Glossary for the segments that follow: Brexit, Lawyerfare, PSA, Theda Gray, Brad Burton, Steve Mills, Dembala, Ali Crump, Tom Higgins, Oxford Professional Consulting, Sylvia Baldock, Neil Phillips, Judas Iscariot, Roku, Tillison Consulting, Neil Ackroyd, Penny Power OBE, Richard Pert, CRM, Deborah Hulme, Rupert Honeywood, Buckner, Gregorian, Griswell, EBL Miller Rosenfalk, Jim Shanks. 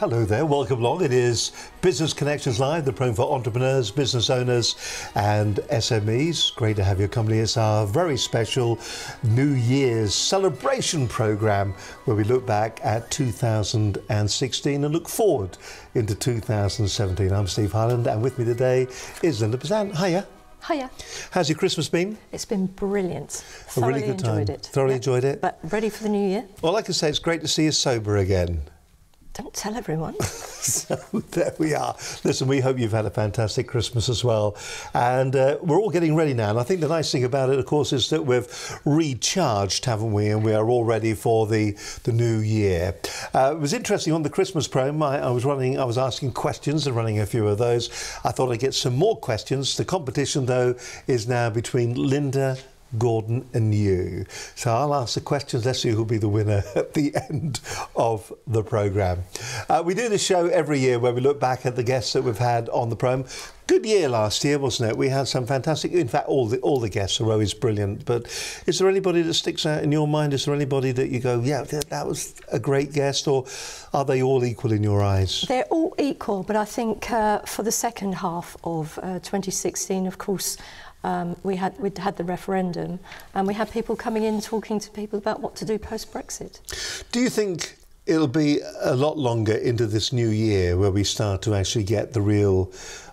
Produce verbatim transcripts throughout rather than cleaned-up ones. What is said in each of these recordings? hello there, welcome along. It is Business Connections Live, the program for entrepreneurs, business owners and S M Es. Great to have your company. It's our very special New Year's celebration program where we look back at two thousand sixteen and look forward into two thousand seventeen. I'm Steve Highland and with me today is Linda Bazant. Hiya. Hiya. How's your Christmas been? It's been brilliant. A really good time. Thoroughly enjoyed it. Thoroughly enjoyed it. But ready for the new year. All I can say, it's great to see you sober again. Don't tell everyone. So there we are. Listen, we hope you've had a fantastic Christmas as well. And uh, we're all getting ready now. And I think the nice thing about it, of course, is that we've recharged, haven't we? And we are all ready for the, the new year. Uh, it was interesting on the Christmas program, I, I was running, I was asking questions and running a few of those. I thought I'd get some more questions. The competition, though, is now between Linda, Gordon and you. So I'll ask the questions, let's see who'll be the winner at the end of the programme. Uh, we do this show every year where we look back at the guests that we've had on the programme. Good year last year, wasn't it? We had some fantastic, in fact all the, all the guests are always brilliant, but is there anybody that sticks out in your mind? Is there anybody that you go, yeah, that was a great guest, or are they all equal in your eyes? They're all equal, but I think uh, for the second half of uh, twenty sixteen, of course, Um, we had we'd had the referendum, and we had people coming in talking to people about what to do post-Brexit. Do you think it'll be a lot longer into this new year where we start to actually get the real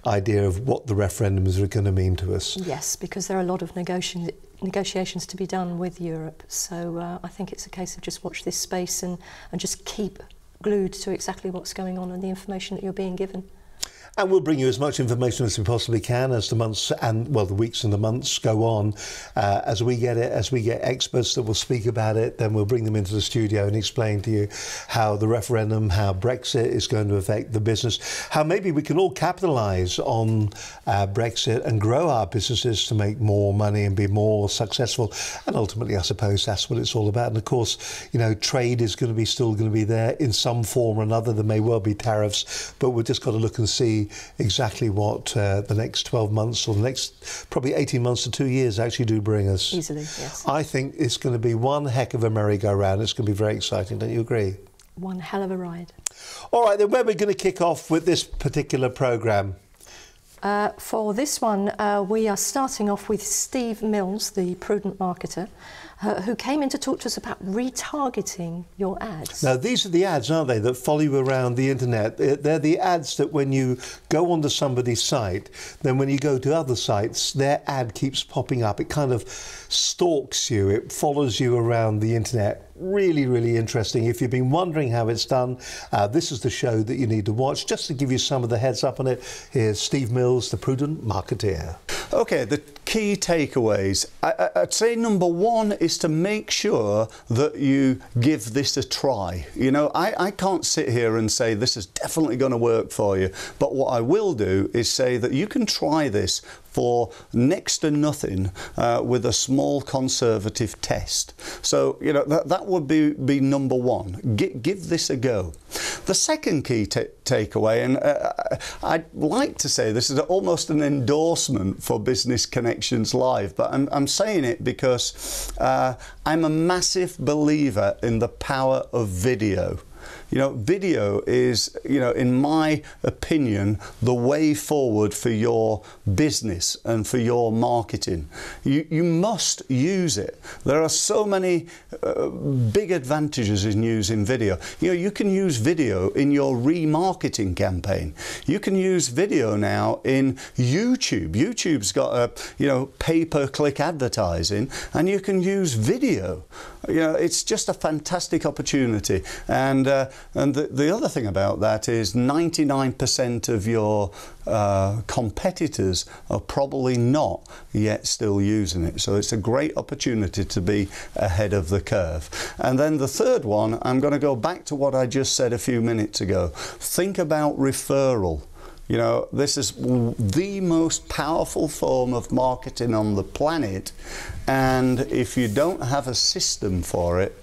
idea of what the referendums are going to mean to us? Yes, because there are a lot of negotiations negotiations to be done with Europe. So uh, I think it's a case of just watch this space and, and just keep glued to exactly what's going on and the information that you're being given. And we'll bring you as much information as we possibly can as the months and, well, the weeks and the months go on. Uh, as we get it, as we get experts that will speak about it, then we'll bring them into the studio and explain to you how the referendum, how Brexit is going to affect the business, how maybe we can all capitalise on uh, Brexit and grow our businesses to make more money and be more successful. And ultimately, I suppose that's what it's all about. And of course, you know, trade is going to be still going to be there in some form or another. There may well be tariffs, but we've just got to look and see exactly what uh, the next twelve months or the next probably eighteen months to two years actually do bring us. Easily, yes. I think it's going to be one heck of a merry-go-round. It's going to be very exciting, don't you agree? One hell of a ride. All right, then where are we going to kick off with this particular programme? Uh, for this one, uh, we are starting off with Steve Mills, the prudent marketer, uh, who came in to talk to us about retargeting your ads. Now, these are the ads, aren't they, that follow you around the internet? They're the ads that when you go onto somebody's site, then when you go to other sites, their ad keeps popping up. It kind of stalks you. It follows you around the internet. Really, really interesting. If you've been wondering how it's done, uh, this is the show that you need to watch. Just to give you some of the heads up on it, here's Steve Mills, the prudent marketeer. Okay, the key takeaways. I, I'd say number one is to make sure that you give this a try. You know, I, I can't sit here and say this is definitely going to work for you, but what I will do is say that you can try this for next to nothing uh, with a small conservative test. So, you know, that, that would be, be number one. G give this a go. The second key takeaway, and uh, I'd like to say this is almost an endorsement for Business Connections Live, but I'm, I'm saying it because uh, I'm a massive believer in the power of video. You know, video is, you know, in my opinion, the way forward for your business and for your marketing. You, you must use it. There are so many uh, big advantages in using video. You know, you can use video in your remarketing campaign. You can use video now in YouTube. YouTube's got a, you know, pay-per-click advertising, and you can use video. You know, it's just a fantastic opportunity. And uh, and the, the other thing about that is ninety-nine percent of your uh, competitors are probably not yet still using it. So it's a great opportunity to be ahead of the curve. And then the third one, I'm going to go back to what I just said a few minutes ago. Think about referral. You know, this is the most powerful form of marketing on the planet. And if you don't have a system for it,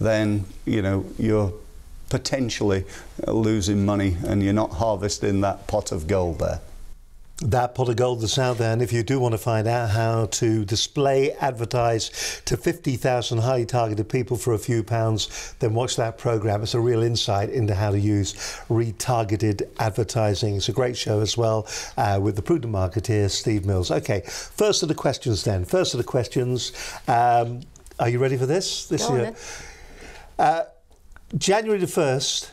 then, you know, you're potentially losing money and you're not harvesting that pot of gold there. that pot of gold that's out there. And if you do want to find out how to display, advertise to fifty thousand highly targeted people for a few pounds, then watch that programme. It's a real insight into how to use retargeted advertising. It's a great show as well uh, with the prudent marketeer, Steve Mills. Okay, first of the questions then. First of the questions. Um, are you ready for this? This year. Uh, January the first.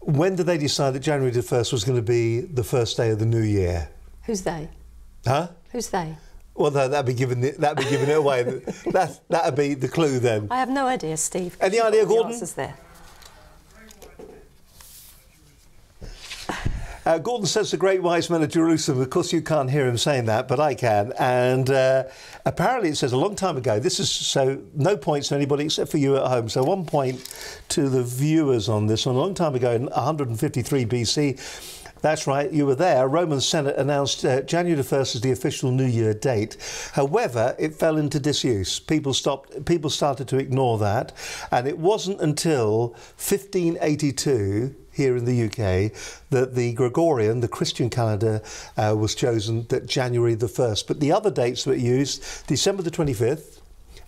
When did they decide that January the first was going to be the first day of the new year? Who's they? Huh? Who's they? Well, no, that'd be giving it, that'd be giving it away. That, that'd be the clue then. I have no idea, Steve. Any idea, Gordon? The answer's there. Uh, Gordon says the great wise men of Jerusalem. Of course, you can't hear him saying that, but I can. And uh, apparently it says a long time ago. This is so no points to anybody except for you at home. So one point to the viewers on this one. A long time ago in one fifty-three B C, that's right, you were there. A Roman Senate announced uh, January the first as the official New Year date. However, it fell into disuse. People stopped. People started to ignore that. And it wasn't until fifteen eighty-two... here in the U K, that the Gregorian, the Christian calendar, uh, was chosen that January the first. But the other dates that were used, December the twenty-fifth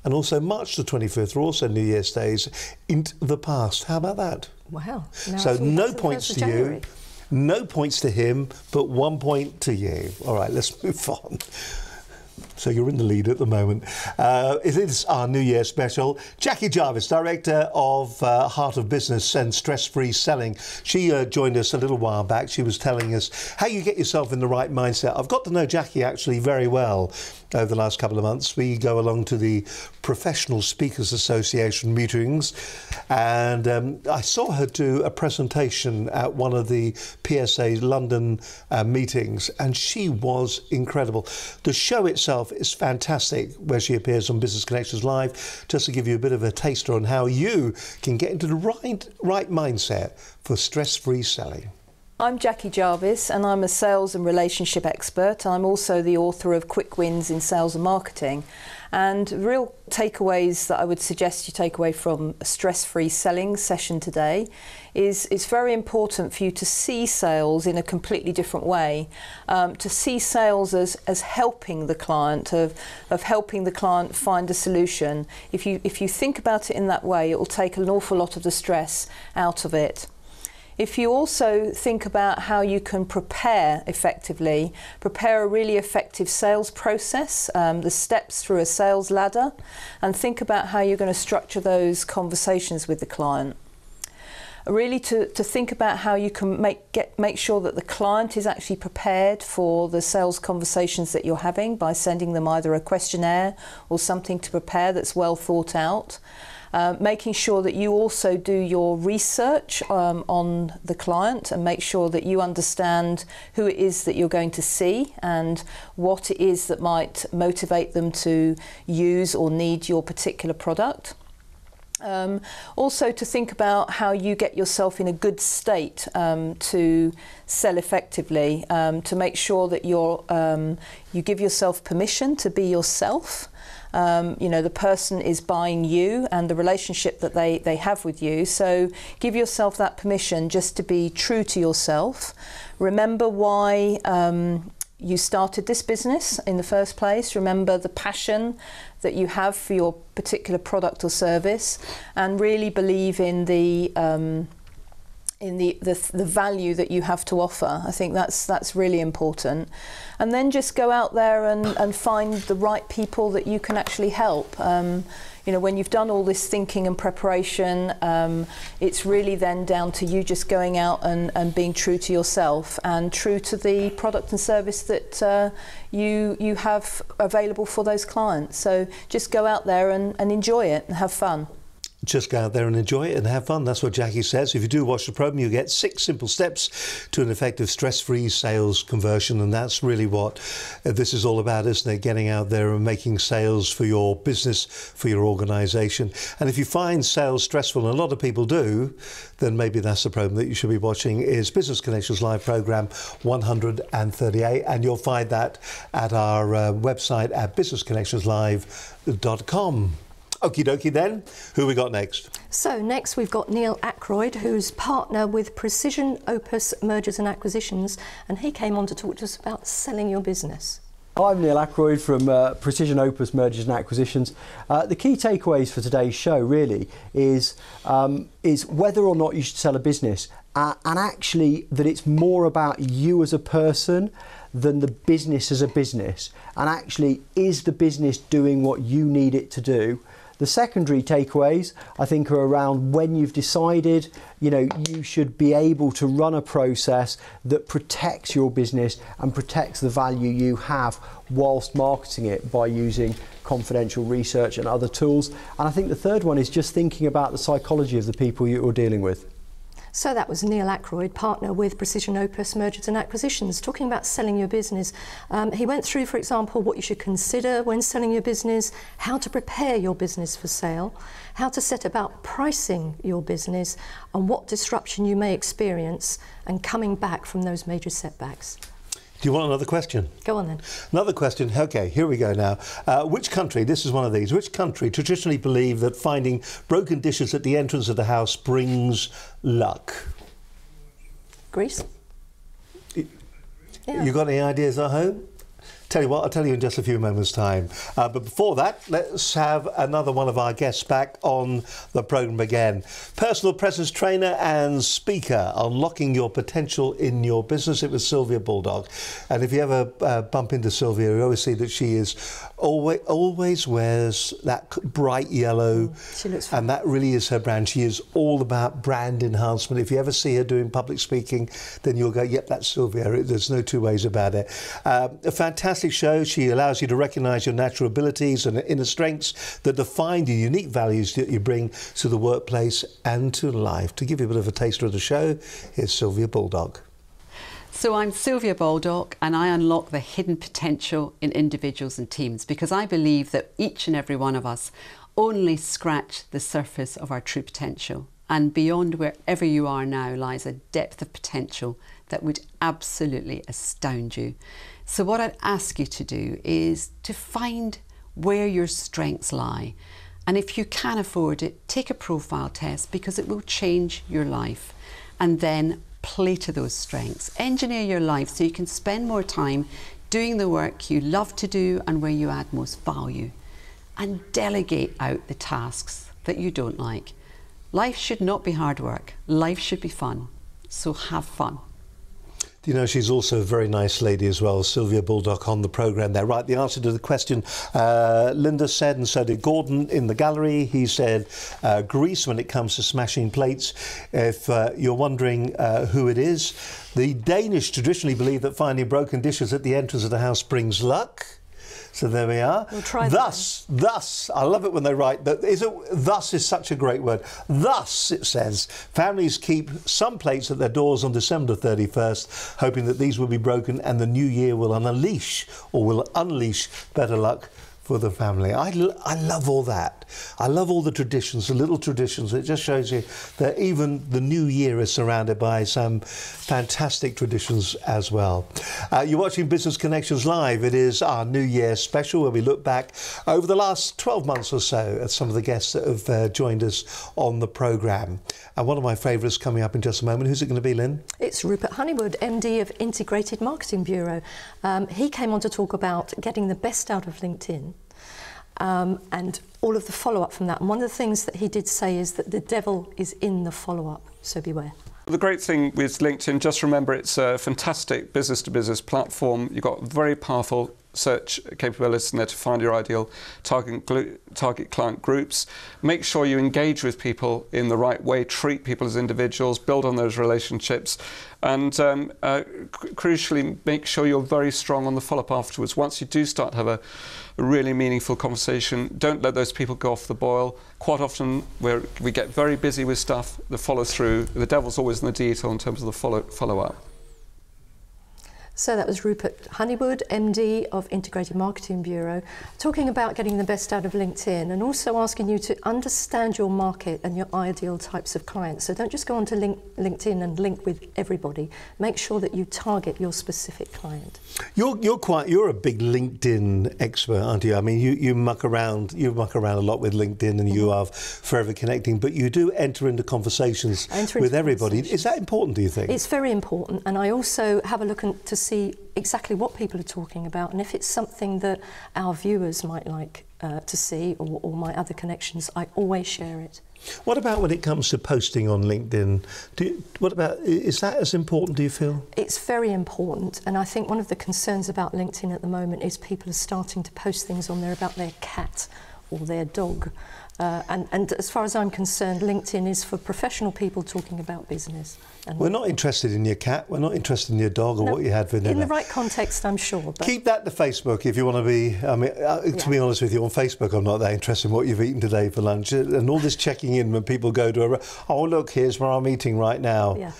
and also March the twenty-fifth, were also New Year's days in the past. How about that? Wow. Now so no points to you, no points to him, but one point to you. All right, let's move on. So you're in the lead at the moment. Uh, it is our New Year special. Jackie Jarvis, Director of uh, Heart of Business and Stress-Free Selling. She uh, joined us a little while back. She was telling us how you get yourself in the right mindset. I've got to know Jackie actually very well over the last couple of months. We go along to the Professional Speakers Association meetings, and um, I saw her do a presentation at one of the P S A London uh, meetings, and she was incredible. The show itself is fantastic, where she appears on Business Connections Live, just to give you a bit of a taster on how you can get into the right, right mindset for stress-free selling. I'm Jackie Jarvis, and I'm a sales and relationship expert. I'm also the author of Quick Wins in Sales and Marketing. And real takeaways that I would suggest you take away from a stress-free selling session today is it's very important for you to see sales in a completely different way, um, to see sales as, as helping the client, of, of helping the client find a solution. If you, if you think about it in that way, it will take an awful lot of the stress out of it. If you also think about how you can prepare effectively, prepare a really effective sales process, um, the steps through a sales ladder, and think about how you're going to structure those conversations with the client. Really to, to think about how you can make, get, make sure that the client is actually prepared for the sales conversations that you're having by sending them either a questionnaire or something to prepare that's well thought out. Uh, making sure that you also do your research um, on the client and make sure that you understand who it is that you're going to see and what it is that might motivate them to use or need your particular product. Um, also to think about how you get yourself in a good state um, to sell effectively, um, to make sure that you're, um, you give yourself permission to be yourself. Um, you know, the person is buying you and the relationship that they, they have with you. So give yourself that permission just to be true to yourself. Remember why um, you started this business in the first place. Remember the passion that you have for your particular product or service, and really believe in the um, in the, the the value that you have to offer. I think that's that's really important. And then just go out there and, and find the right people that you can actually help. Um, you know, when you've done all this thinking and preparation, um, it's really then down to you just going out and, and being true to yourself and true to the product and service that uh, you you have available for those clients. So just go out there and, and enjoy it and have fun. Just go out there and enjoy it and have fun. That's what Jackie says. If you do watch the programme, you get six simple steps to an effective stress-free sales conversion, and that's really what this is all about, isn't it? Getting out there and making sales for your business, for your organisation. And if you find sales stressful, and a lot of people do, then maybe that's the programme that you should be watching, is Business Connections Live programme one hundred thirty-eight, and you'll find that at our uh, website at business connections live dot com. Okie dokie then. Who we got next? So next we've got Neil Ackroyd, who's partner with Precision Opus Mergers and Acquisitions, and he came on to talk to us about selling your business. I'm Neil Ackroyd from uh, Precision Opus Mergers and Acquisitions. Uh, the key takeaways for today's show really is, um, is whether or not you should sell a business, uh, and actually that it's more about you as a person than the business as a business, and actually is the business doing what you need it to do. The secondary takeaways, I think, are around when you've decided, you know, you should be able to run a process that protects your business and protects the value you have whilst marketing it by using confidential research and other tools. And I think the third one is just thinking about the psychology of the people you're dealing with. So that was Neil Ackroyd, partner with Precision Opus Mergers and Acquisitions, talking about selling your business. Um, he went through, for example, what you should consider when selling your business, how to prepare your business for sale, how to set about pricing your business, and what disruption you may experience and coming back from those major setbacks. Do you want another question? Go on then. Another question. Okay, here we go now. Uh, which country, this is one of these, which country traditionally believed that finding broken dishes at the entrance of the house brings luck? Greece. It, yeah. You got any ideas at home? Tell you what, I'll tell you in just a few moments' time. Uh, but before that, let's have another one of our guests back on the programme again. Personal presence trainer and speaker, unlocking your potential in your business. It was Sylvia Baldock. And if you ever uh, bump into Sylvia, you always see that she is always always wears that bright yellow. Mm, she looks and that really is her brand. She is all about brand enhancement. If you ever see her doing public speaking, then you'll go, yep, that's Sylvia. There's no two ways about it. Uh, a fantastic show. She allows you to recognise your natural abilities and inner strengths that define the unique values that you bring to the workplace and to life. To give you a bit of a taster of the show, here's Sylvia Baldock. So I'm Sylvia Baldock, and I unlock the hidden potential in individuals and teams, because I believe that each and every one of us only scratch the surface of our true potential, and beyond wherever you are now lies a depth of potential that would absolutely astound you. So what I'd ask you to do is to find where your strengths lie. And if you can afford it, take a profile test, because it will change your life. And then play to those strengths. Engineer your life so you can spend more time doing the work you love to do and where you add most value. And delegate out the tasks that you don't like. Life should not be hard work. Life should be fun. So have fun. You know, she's also a very nice lady as well, Sylvia Baldock, on the programme there. Right, the answer to the question, uh, Linda said, and so did Gordon in the gallery. He said uh, Greece when it comes to smashing plates. If uh, you're wondering uh, who it is, the Danish traditionally believe that finding broken dishes at the entrance of the house brings luck. So there we are. We'll try thus, that. thus, I love it when they write, that is a, thus is such a great word. Thus, it says, families keep some plates at their doors on December thirty-first, hoping that these will be broken and the new year will unleash, or will unleash better luck for the family. I, I love all that. I love all the traditions, the little traditions. It just shows you that even the new year is surrounded by some fantastic traditions as well. Uh, you're watching Business Connections Live. It is our New Year special where we look back over the last twelve months or so at some of the guests that have uh, joined us on the programme. And one of my favourites coming up in just a moment. Who's it going to be, Lynn? It's Rupert Honeywood, M D of Integrated Marketing Bureau. Um, he came on to talk about getting the best out of LinkedIn. Um, and all of the follow-up from that. And one of the things that he did say is that the devil is in the follow-up, so beware. The great thing with LinkedIn, just remember it's a fantastic business-to-business platform. You've got very powerful search capabilities in there to find your ideal target, target client groups. Make sure you engage with people in the right way, treat people as individuals, build on those relationships, and um, uh, crucially make sure you're very strong on the follow-up afterwards. Once you do start to have a A really meaningful conversation, don't let those people go off the boil. Quite often we're, we get very busy with stuff, the follow through, the devil's always in the detail in terms of the follow, follow up. So that was Rupert Honeywood, M D of Integrated Marketing Bureau, talking about getting the best out of LinkedIn and also asking you to understand your market and your ideal types of clients. So don't just go on to link, LinkedIn and link with everybody. Make sure that you target your specific client. You're, you're quite, you're a big LinkedIn expert, aren't you? I mean, you, you muck around, you muck around a lot with LinkedIn and you are forever connecting, but you do enter into conversations enter into with everybody. Conversations. Is that important, do you think? It's very important, and I also have a look and, to see exactly what people are talking about, and if it's something that our viewers might like uh, to see, or, or my other connections, I always share it. What about when it comes to posting on LinkedIn? Do you, what about, is that as important, do you feel? It's very important, and I think one of the concerns about LinkedIn at the moment is people are starting to post things on there about their cat or their dog. Uh, and, and as far as I'm concerned, LinkedIn is for professional people talking about business. And we're not interested in your cat, we're not interested in your dog or no, what you had with them. In the right context, I'm sure. But keep that to Facebook if you want to be, I mean, uh, to yeah. be honest with you, on Facebook I'm not that interested in what you've eaten today for lunch. And all this checking in when people go to a, oh look, here's where I'm eating right now. Yeah.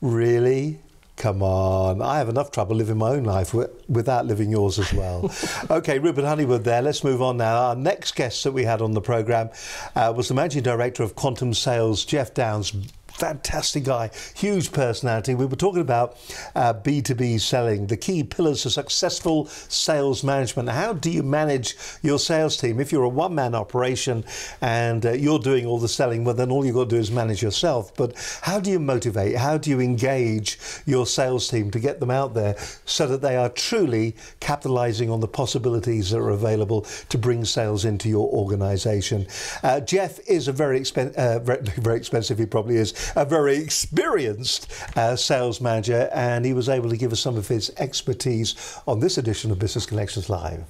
Really? Come on, I have enough trouble living my own life without living yours as well. OK, Rupert Honeywood there, let's move on now. Our next guest that we had on the programme uh, was the Managing Director of Quantum Sales, Jeff Downs. Fantastic guy, huge personality. We were talking about uh, B two B selling, the key pillars of successful sales management. How do you manage your sales team? If you're a one-man operation and uh, you're doing all the selling, well, then all you've got to do is manage yourself. But how do you motivate? How do you engage your sales team to get them out there so that they are truly capitalising on the possibilities that are available to bring sales into your organisation? Uh, Jeff is a very, expen uh, very, very expensive, he probably is, a very experienced uh, sales manager, and he was able to give us some of his expertise on this edition of Business Connections Live.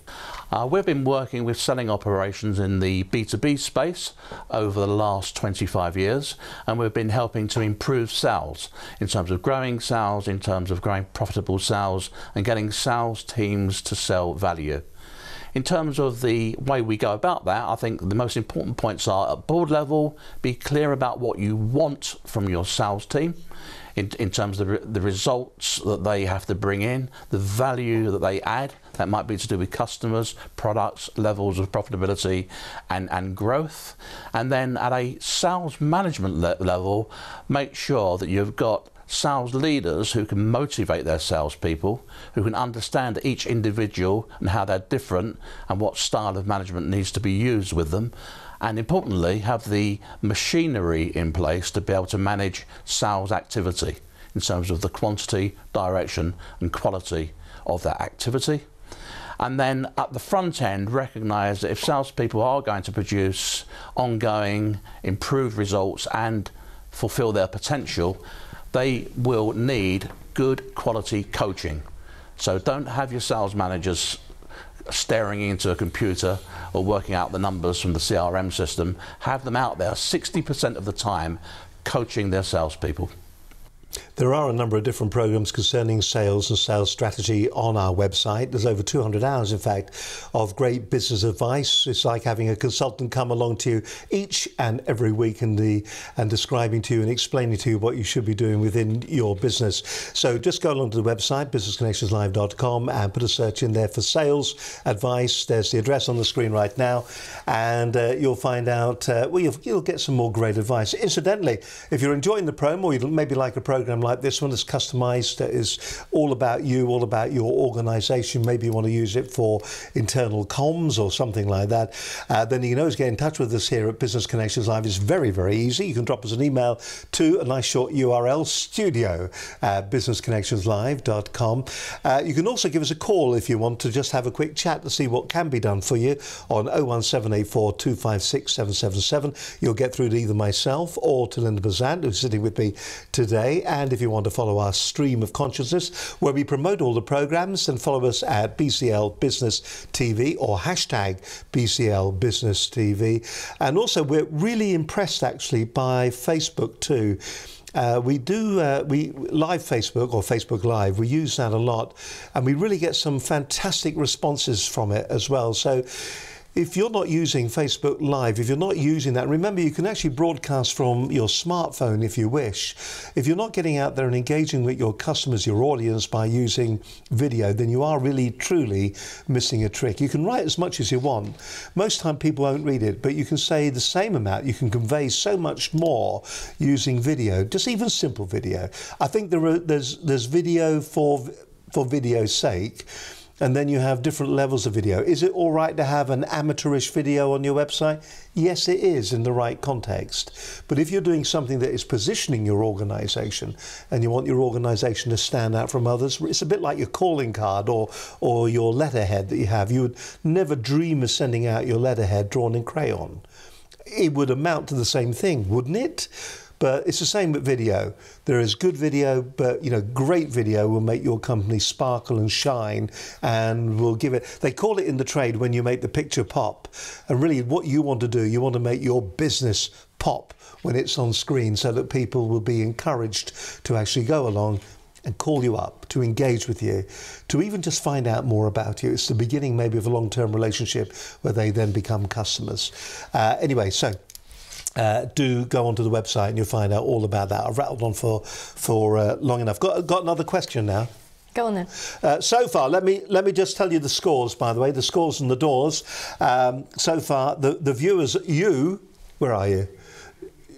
Uh, we've been working with selling operations in the B two B space over the last twenty-five years, and we've been helping to improve sales in terms of growing sales, in terms of growing profitable sales, and getting sales teams to sell value. In terms of the way we go about that, I think the most important points are at board level, be clear about what you want from your sales team in, in terms of the, the results that they have to bring in, the value that they add. That might be to do with customers, products, levels of profitability and, and growth. And then at a sales management le- level, make sure that you've got sales leaders who can motivate their salespeople, who can understand each individual and how they're different and what style of management needs to be used with them, and importantly have the machinery in place to be able to manage sales activity in terms of the quantity, direction and quality of that activity. And then at the front end, recognise that if salespeople are going to produce ongoing improved results and fulfil their potential, they will need good quality coaching. So don't have your sales managers staring into a computer or working out the numbers from the C R M system. Have them out there sixty percent of the time coaching their salespeople. There are a number of different programmes concerning sales and sales strategy on our website. There's over two hundred hours, in fact, of great business advice. It's like having a consultant come along to you each and every week and, the, and describing to you and explaining to you what you should be doing within your business. So just go along to the website, business connections live dot com, and put a search in there for sales advice. There's the address on the screen right now, and uh, you'll find out, uh, well, you'll, you'll get some more great advice. Incidentally, if you're enjoying the program or you'd maybe like a program like this one that's customised, that is all about you, all about your organisation, maybe you want to use it for internal comms or something like that, uh, then you can always get in touch with us here at Business Connections Live. It's very, very easy. You can drop us an email to a nice short U R L, studio at business connections live dot com. Uh, you can also give us a call if you want to just have a quick chat to see what can be done for you on oh one seven eight four, two five six, seven seven seven. You'll get through to either myself or to Linda Bazant, who's sitting with me today. And if you want to follow our stream of consciousness where we promote all the programmes, then follow us at B C L Business T V or hashtag B C L Business T V. And also we're really impressed actually by Facebook too. Uh, we do uh, we live Facebook or Facebook Live. We use that a lot and we really get some fantastic responses from it as well. So if you're not using Facebook Live, if you're not using that, remember you can actually broadcast from your smartphone if you wish. If you're not getting out there and engaging with your customers, your audience, by using video, then you are really, truly missing a trick. You can write as much as you want. Most time people won't read it, but you can say the same amount. You can convey so much more using video, just even simple video. I think there are, there's, there's video for, for video's sake, and then you have different levels of video. Is it all right to have an amateurish video on your website? Yes, it is, in the right context. But if you're doing something that is positioning your organisation and you want your organisation to stand out from others, it's a bit like your calling card or, or your letterhead that you have. You would never dream of sending out your letterhead drawn in crayon. It would amount to the same thing, wouldn't it? But it's the same with video. There is good video, but you know, great video will make your company sparkle and shine and will give it, they call it in the trade when you make the picture pop. And really what you want to do, you want to make your business pop when it's on screen so that people will be encouraged to actually go along and call you up, to engage with you, to even just find out more about you. It's the beginning maybe of a long-term relationship where they then become customers. Uh, anyway, so. Uh, do go onto the website and you'll find out all about that. I've rattled on for for uh, long enough. Got got another question now. Go on then. Uh, so far, let me let me just tell you the scores. By the way, the scores and the doors. Um, so far, the the viewers, you, where are you?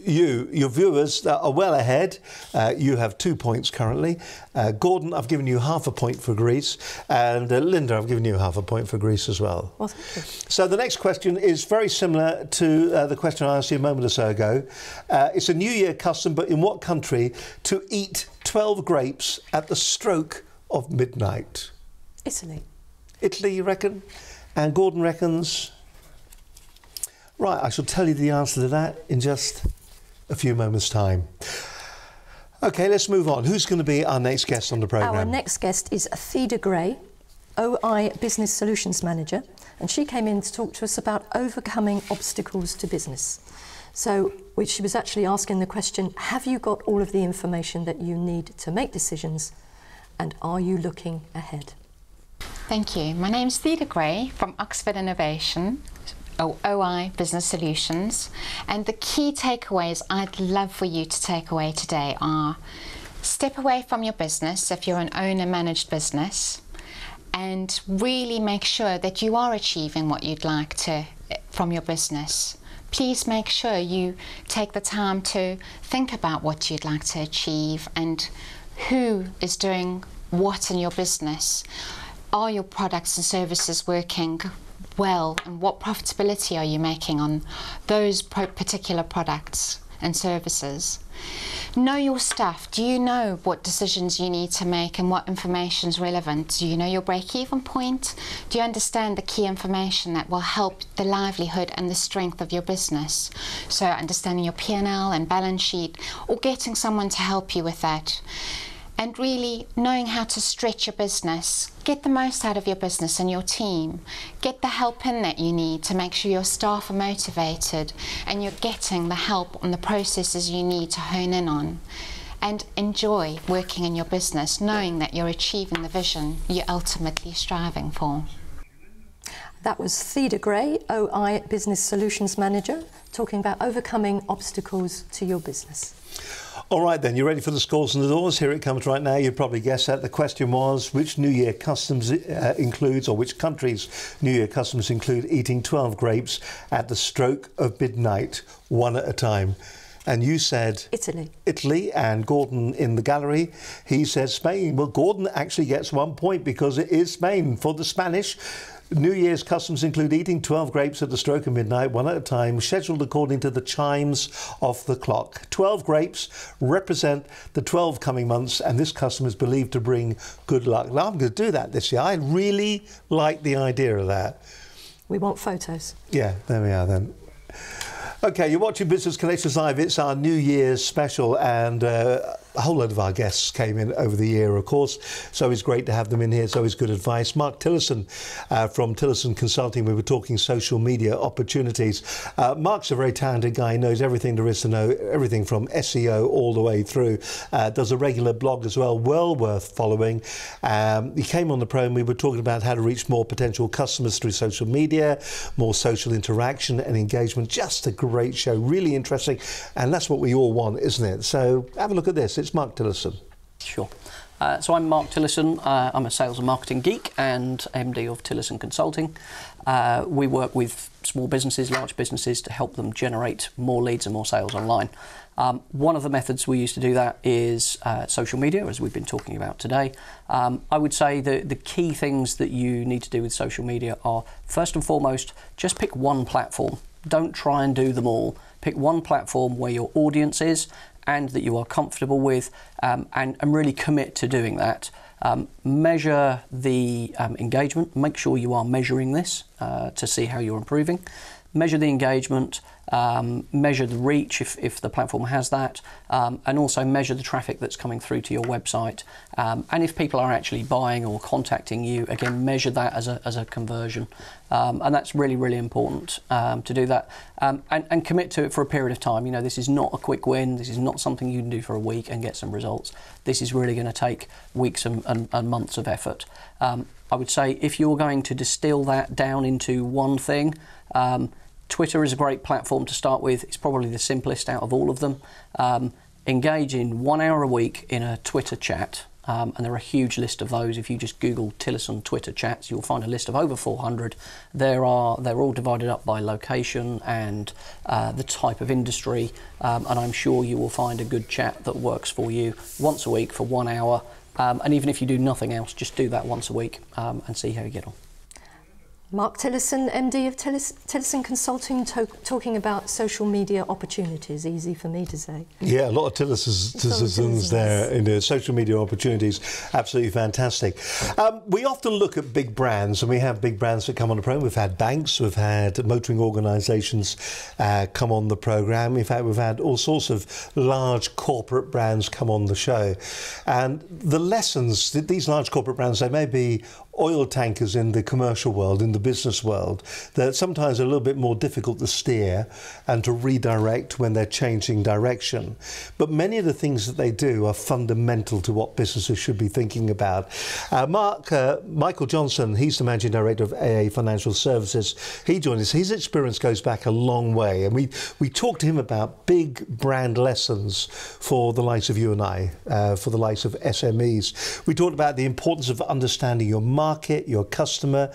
You, your viewers are well ahead. Uh, you have two points currently. Uh, Gordon, I've given you half a point for Greece. And uh, Linda, I've given you half a point for Greece as well. Well, thank you. So the next question is very similar to uh, the question I asked you a moment or so ago. Uh, it's a New Year custom, but in what country to eat twelve grapes at the stroke of midnight? Italy. Italy, you reckon? And Gordon reckons? Right, I shall tell you the answer to that in just a few moments' time. Okay, let's move on. Who's going to be our next guest on the programme? Our next guest is Theda Gray, O I Business Solutions Manager, and she came in to talk to us about overcoming obstacles to business. So, which she was actually asking the question, have you got all of the information that you need to make decisions, and are you looking ahead? Thank you. My name's Theda Gray from Oxford Innovation, O I Business Solutions, and the key takeaways I'd love for you to take away today are: step away from your business if you're an owner-managed business, and really make sure that you are achieving what you'd like to from your business. Please make sure you take the time to think about what you'd like to achieve and who is doing what in your business. Are your products and services working well, and what profitability are you making on those pro particular products and services? Know your stuff. Do you know what decisions you need to make and what information is relevant? Do you know your break-even point? Do you understand the key information that will help the livelihood and the strength of your business? So understanding your P and L and balance sheet, or getting someone to help you with that. And really knowing how to stretch your business, get the most out of your business and your team, get the help in that you need to make sure your staff are motivated and you're getting the help on the processes you need to hone in on. And enjoy working in your business, knowing that you're achieving the vision you're ultimately striving for. That was Theda Gray, O I Business Solutions Manager, talking about overcoming obstacles to your business. All right then, you're ready for the scores and the doors. Here it comes right now. You probably guessed that. The question was, which New Year customs uh, includes, or which countries' New Year customs include eating twelve grapes at the stroke of midnight, one at a time? And you said? Italy. Italy, and Gordon in the gallery, he says Spain. Well, Gordon actually gets one point because it is Spain for the Spanish. New Year's customs include eating twelve grapes at the stroke of midnight, one at a time, scheduled according to the chimes of the clock. twelve grapes represent the twelve coming months, and this custom is believed to bring good luck. Now, I'm going to do that this year. I really like the idea of that. We want photos. Yeah, there we are then. OK, you're watching Business Connections Live. It's our New Year's special, and uh, a whole lot of our guests came in over the year, of course, so it's great to have them in here. It's always good advice. Mark Tillison uh, from Tillison Consulting, we were talking social media opportunities. Uh, Mark's a very talented guy. He knows everything there is to know, everything from S E O all the way through. Uh, does a regular blog as well, well worth following. Um, he came on the program, we were talking about how to reach more potential customers through social media, more social interaction and engagement. Just a great show, really interesting, and that's what we all want, isn't it? So have a look at this. It's Mark Tillison. Sure. Uh, so I'm Mark Tillison. Uh, I'm a sales and marketing geek and M D of Tillison Consulting. Uh, we work with small businesses, large businesses, to help them generate more leads and more sales online. Um, one of the methods we use to do that is uh, social media, as we've been talking about today. Um, I would say that the key things that you need to do with social media are, first and foremost, just pick one platform. Don't try and do them all. Pick one platform where your audience is and that you are comfortable with, um, and, and really commit to doing that. Um, measure the um, engagement. Make sure you are measuring this uh, to see how you're improving. Measure the engagement, um, measure the reach if, if the platform has that, um, and also measure the traffic that's coming through to your website. Um, and if people are actually buying or contacting you, again, measure that as a, as a conversion. Um, and that's really, really important um, to do that. Um, and, and commit to it for a period of time. You know, this is not a quick win. This is not something you can do for a week and get some results. This is really going to take weeks and, and, and months of effort. Um, I would say if you're going to distill that down into one thing, um, Twitter is a great platform to start with. It's probably the simplest out of all of them. Um, engage in one hour a week in a Twitter chat, um, and there are a huge list of those. If you just Google Tillison Twitter chats, you'll find a list of over four hundred. There are, they're all divided up by location and uh, the type of industry, um, and I'm sure you will find a good chat that works for you once a week for one hour. Um, and even if you do nothing else, just do that once a week um, and see how you get on. Mark Tillison, M D of Tillis Tillison Consulting, to talking about social media opportunities. Easy for me to say. Yeah, a lot of Tillisons there in the social media opportunities. Absolutely fantastic. Um, we often look at big brands, and we have big brands that come on the program. We've had banks, we've had motoring organisations uh, come on the program. In fact, we've had all sorts of large corporate brands come on the show. And the lessons that these large corporate brands, they may be oil tankers in the commercial world, in the business world, that sometimes are a little bit more difficult to steer and to redirect when they're changing direction. But many of the things that they do are fundamental to what businesses should be thinking about. Uh, Mark, uh, Michael Johnson, he's the Managing Director of A A Financial Services. He joined us. His experience goes back a long way, and we, we talked to him about big brand lessons for the likes of you and I, uh, for the likes of S M Es. We talked about the importance of understanding your market, market, your customer,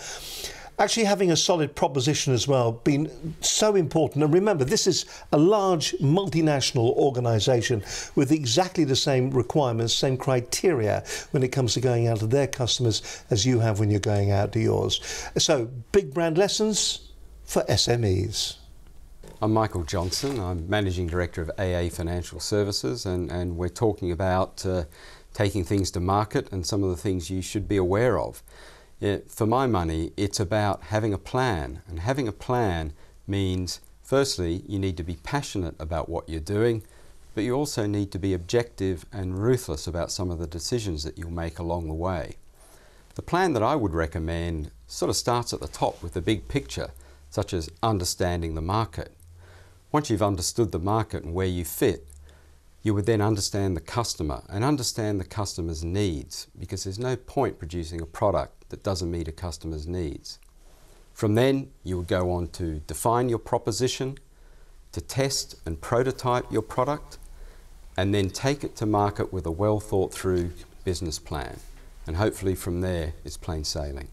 actually having a solid proposition as well, been so important. And remember, this is a large multinational organisation with exactly the same requirements, same criteria when it comes to going out to their customers as you have when you're going out to yours. So big brand lessons for S M Es. I'm Michael Johnson. I'm Managing Director of A A Financial Services, and, and we're talking about uh, taking things to market and some of the things you should be aware of. It, for my money, it's about having a plan, and having a plan means firstly you need to be passionate about what you're doing, but you also need to be objective and ruthless about some of the decisions that you'll make along the way. The plan that I would recommend sort of starts at the top with the big picture, such as understanding the market. Once you've understood the market and where you fit, you would then understand the customer and understand the customer's needs, because there's no point producing a product that doesn't meet a customer's needs. From then, you would go on to define your proposition, to test and prototype your product, and then take it to market with a well thought through business plan. And hopefully from there, it's plain sailing.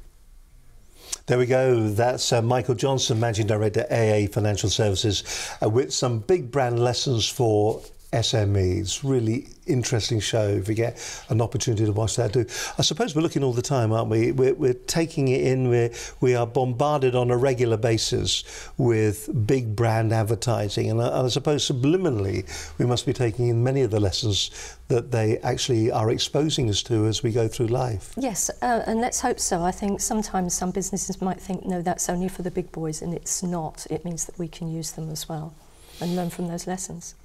There we go. That's uh, Michael Johnson, Managing Director, A A Financial Services, uh, with some big brand lessons for S M Es. Really interesting show. If you get an opportunity to watch that, do. I suppose we're looking all the time, aren't we? We're, we're taking it in. We're, we are bombarded on a regular basis with big brand advertising, and I, I suppose subliminally we must be taking in many of the lessons that they actually are exposing us to as we go through life. Yes, uh, and let's hope so. I think sometimes some businesses might think, no, that's only for the big boys, and it's not. It means that we can use them as well and learn from those lessons.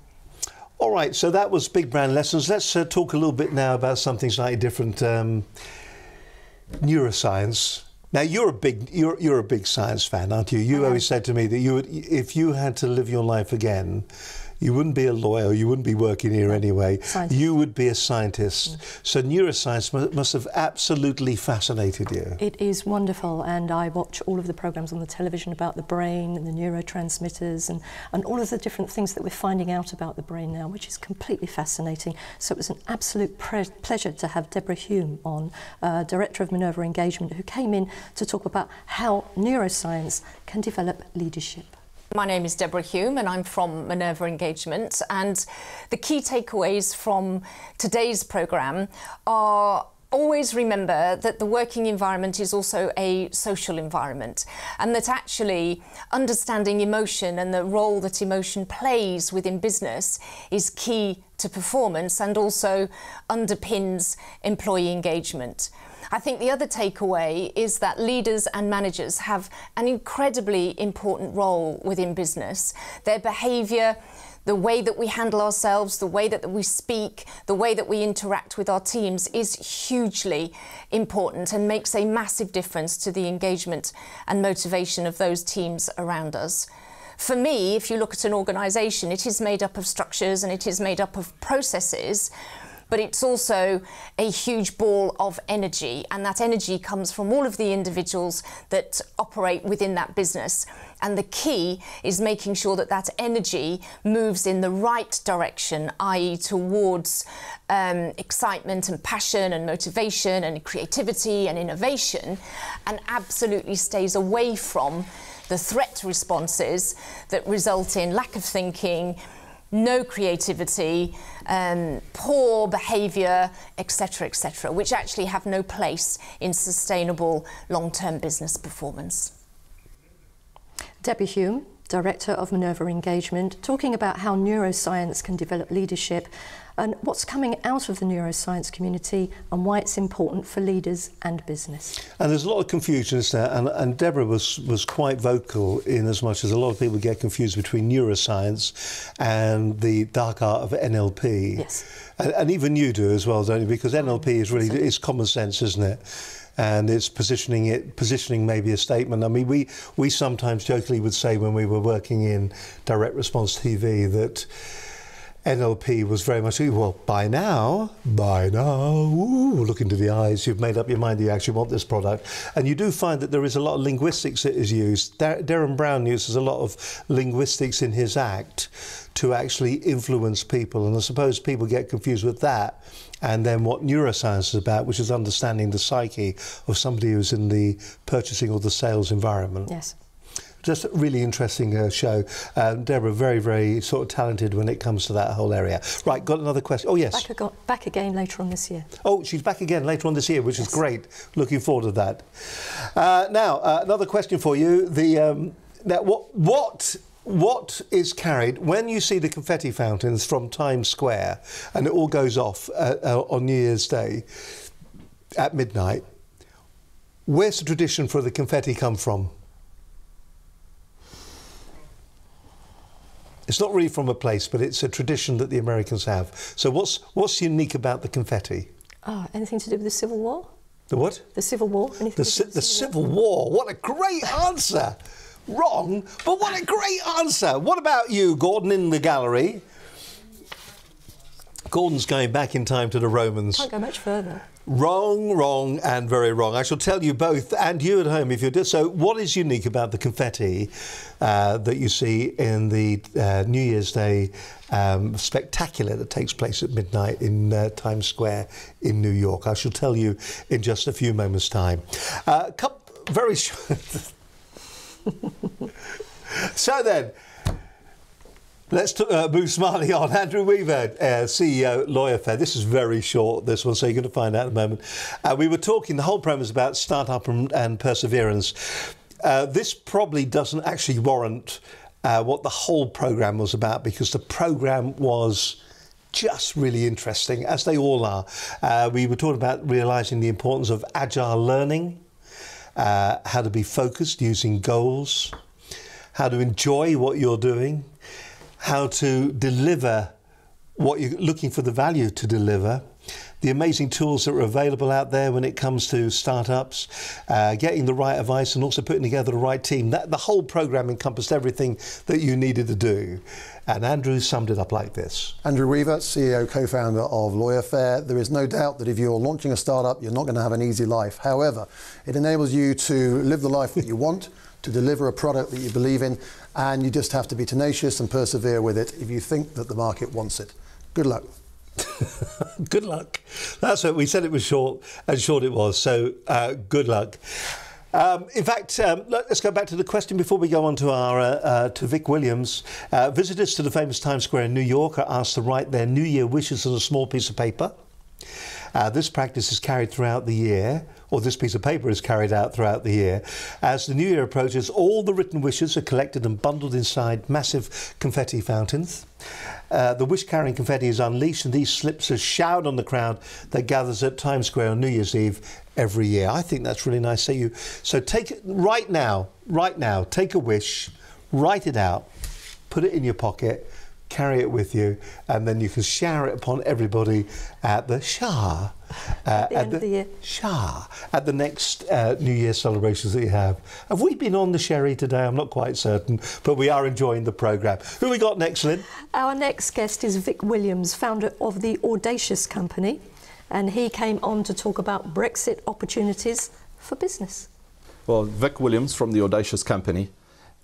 All right, so that was big brand lessons. Let's uh, talk a little bit now about something slightly different, um, neuroscience. Now you're a big you're you're a big science fan, aren't you? You always said to me that you would, if you had to live your life again, you wouldn't be a lawyer, you wouldn't be working here anyway. Scientist. You would be a scientist. Mm. So neuroscience must have absolutely fascinated you. It is wonderful, and I watch all of the programmes on the television about the brain and the neurotransmitters and, and all of the different things that we're finding out about the brain now, which is completely fascinating. So it was an absolute pleasure to have Deborah Hulme on, uh, Director of Minerva Engagement, who came in to talk about how neuroscience can develop leadership. My name is Deborah Hulme and I'm from Minerva Engagement, and the key takeaways from today's programme are: always remember that the working environment is also a social environment, and that actually understanding emotion and the role that emotion plays within business is key to performance and also underpins employee engagement. I think the other takeaway is that leaders and managers have an incredibly important role within business. Their behaviour, the way that we handle ourselves, the way that we speak, the way that we interact with our teams is hugely important and makes a massive difference to the engagement and motivation of those teams around us. For me, if you look at an organisation, it is made up of structures and it is made up of processes, but it's also a huge ball of energy, and that energy comes from all of the individuals that operate within that business. And the key is making sure that that energy moves in the right direction, that is towards um, excitement and passion and motivation and creativity and innovation, and absolutely stays away from the threat responses that result in lack of thinking, no creativity, um, poor behaviour, et cetera, et cetera, which actually have no place in sustainable long-term business performance. Debbie Hulme, Director of Minerva Engagement, talking about how neuroscience can develop leadership and what's coming out of the neuroscience community and why it's important for leaders and business. And there's a lot of confusion, isn't there? And, and Deborah was, was quite vocal in as much as a lot of people get confused between neuroscience and the dark art of N L P. Yes. And, and even you do as well, don't you? Because N L P is really, it's common sense, isn't it? And it's positioning it, positioning maybe a statement. I mean, we, we sometimes jokingly would say when we were working in direct response T V that N L P was very much, well, by now, by now, ooh, look into the eyes, you've made up your mind that you actually want this product. And you do find that there is a lot of linguistics that is used. Dar- Darren Brown uses a lot of linguistics in his act to actually influence people. And I suppose people get confused with that and then what neuroscience is about, which is understanding the psyche of somebody who's in the purchasing or the sales environment. Yes. Just a really interesting uh, show. Um, Deborah, very, very sort of talented when it comes to that whole area. Right, got another question. Oh, yes. Back, ag back again later on this year. Oh, she's back again later on this year, which yes. is great. Looking forward to that. Uh, now, uh, another question for you. The um, now, what what... What is carried when you see the confetti fountains from Times Square and it all goes off uh, uh, on New Year's Day at midnight? Where's the tradition for the confetti come from? It's not really from a place, but it's a tradition that the Americans have. So what's, what's unique about the confetti? Oh, anything to do with the Civil War? The what? The Civil War. Anything the, ci the, the Civil War. War. What a great answer! Wrong, but what a great answer. What about you, Gordon, in the gallery? Gordon's going back in time to the Romans. Can't go much further. Wrong, wrong, and very wrong. I shall tell you both, and you at home, if you did. So what is unique about the confetti uh, that you see in the uh, New Year's Day um, spectacular that takes place at midnight in uh, Times Square in New York? I shall tell you in just a few moments' time. Uh, couple, very short... So then, let's t uh, move smartly on. Andrew Weaver, uh, C E O, Lawyer Fair. This is very short, this one, so you're going to find out in a moment. Uh, we were talking, the whole premise about startup and, and perseverance. Uh, this probably doesn't actually warrant uh, what the whole programme was about, because the programme was just really interesting, as they all are. Uh, we were talking about realising the importance of agile learning, Uh, how to be focused using goals, how to enjoy what you're doing, how to deliver what you're looking for the value to deliver, the amazing tools that are available out there when it comes to startups, uh, getting the right advice and also putting together the right team. That, the whole program encompassed everything that you needed to do. And Andrew summed it up like this. Andrew Weaver, C E O, co-founder of Lawyerfare. There is no doubt that if you're launching a startup, you're not going to have an easy life. However, it enables you to live the life that you want, to deliver a product that you believe in, and you just have to be tenacious and persevere with it if you think that the market wants it. Good luck. Good luck. That's what we said. It was short, and short it was. So uh, good luck. Um, in fact, um, let's go back to the question before we go on to our uh, uh, to Vic Williams. Uh, visitors to the famous Times Square in New York are asked to write their New Year wishes on a small piece of paper. Uh, this practice is carried throughout the year, or this piece of paper is carried out throughout the year. As the new year approaches, all the written wishes are collected and bundled inside massive confetti fountains. Uh, the wish-carrying confetti is unleashed, and these slips a shout on the crowd that gathers at Times Square on New Year's Eve every year. I think that's really nice. So you, so take it right now, right now, take a wish, write it out, put it in your pocket, carry it with you, and then you can shower it upon everybody at the Shah, uh, at the, at end the, of the year. Shah, at the next uh, New Year celebrations that you have. Have we been on the sherry today? I'm not quite certain, but we are enjoying the programme. Who we got next, Lynn? Our next guest is Vic Williams, founder of the Audacious Company, and he came on to talk about Brexit opportunities for business. Well, Vic Williams from the Audacious Company.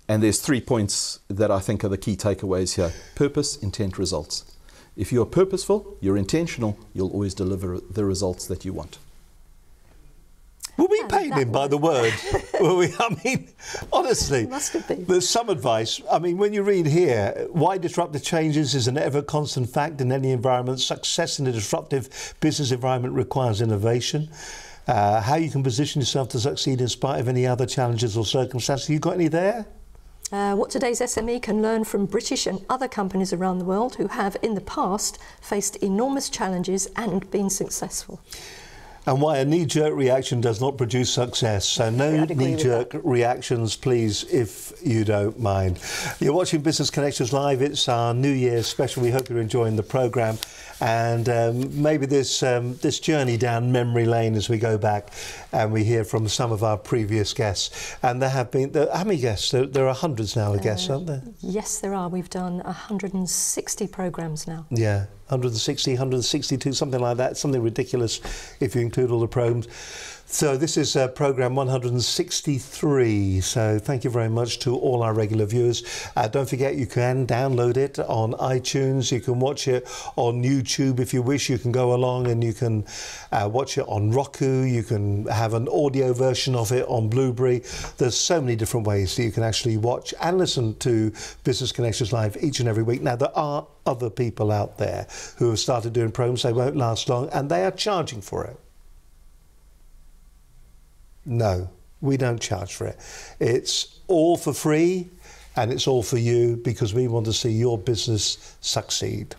And there's three points that I think are the key takeaways here. Purpose, intent, results. If you're purposeful, you're intentional, you'll always deliver the results that you want. Were we paying him by the word? Were we? I mean, honestly, must have been. There's some advice. I mean, when you read here, why disruptive changes is an ever constant fact in any environment. Success in a disruptive business environment requires innovation. Uh, how you can position yourself to succeed in spite of any other challenges or circumstances. You got any there? Uh, what today's S M E can learn from British and other companies around the world who have, in the past, faced enormous challenges and been successful. And why a knee-jerk reaction does not produce success. So no knee-jerk reactions, please, if you don't mind. You're watching Business Connections Live. It's our New Year's special. We hope you're enjoying the programme. And um, maybe this, um, this journey down memory lane as we go back and we hear from some of our previous guests. And there have been, there, how many guests? There, there are hundreds now, I guess, uh, aren't there? Yes, there are. We've done one hundred and sixty programmes now. Yeah. one hundred and sixty, one hundred and sixty-two, something like that, something ridiculous if you include all the programs. So this is uh, programme one hundred and sixty-three, so thank you very much to all our regular viewers. Uh, don't forget you can download it on iTunes, you can watch it on YouTube if you wish, you can go along and you can uh, watch it on Roku, you can have an audio version of it on Blueberry. There's so many different ways that you can actually watch and listen to Business Connections Live each and every week. Now there are other people out there who have started doing programs, they won't last long and they are charging for it. No, we don't charge for it. It's all for free and it's all for you because we want to see your business succeed.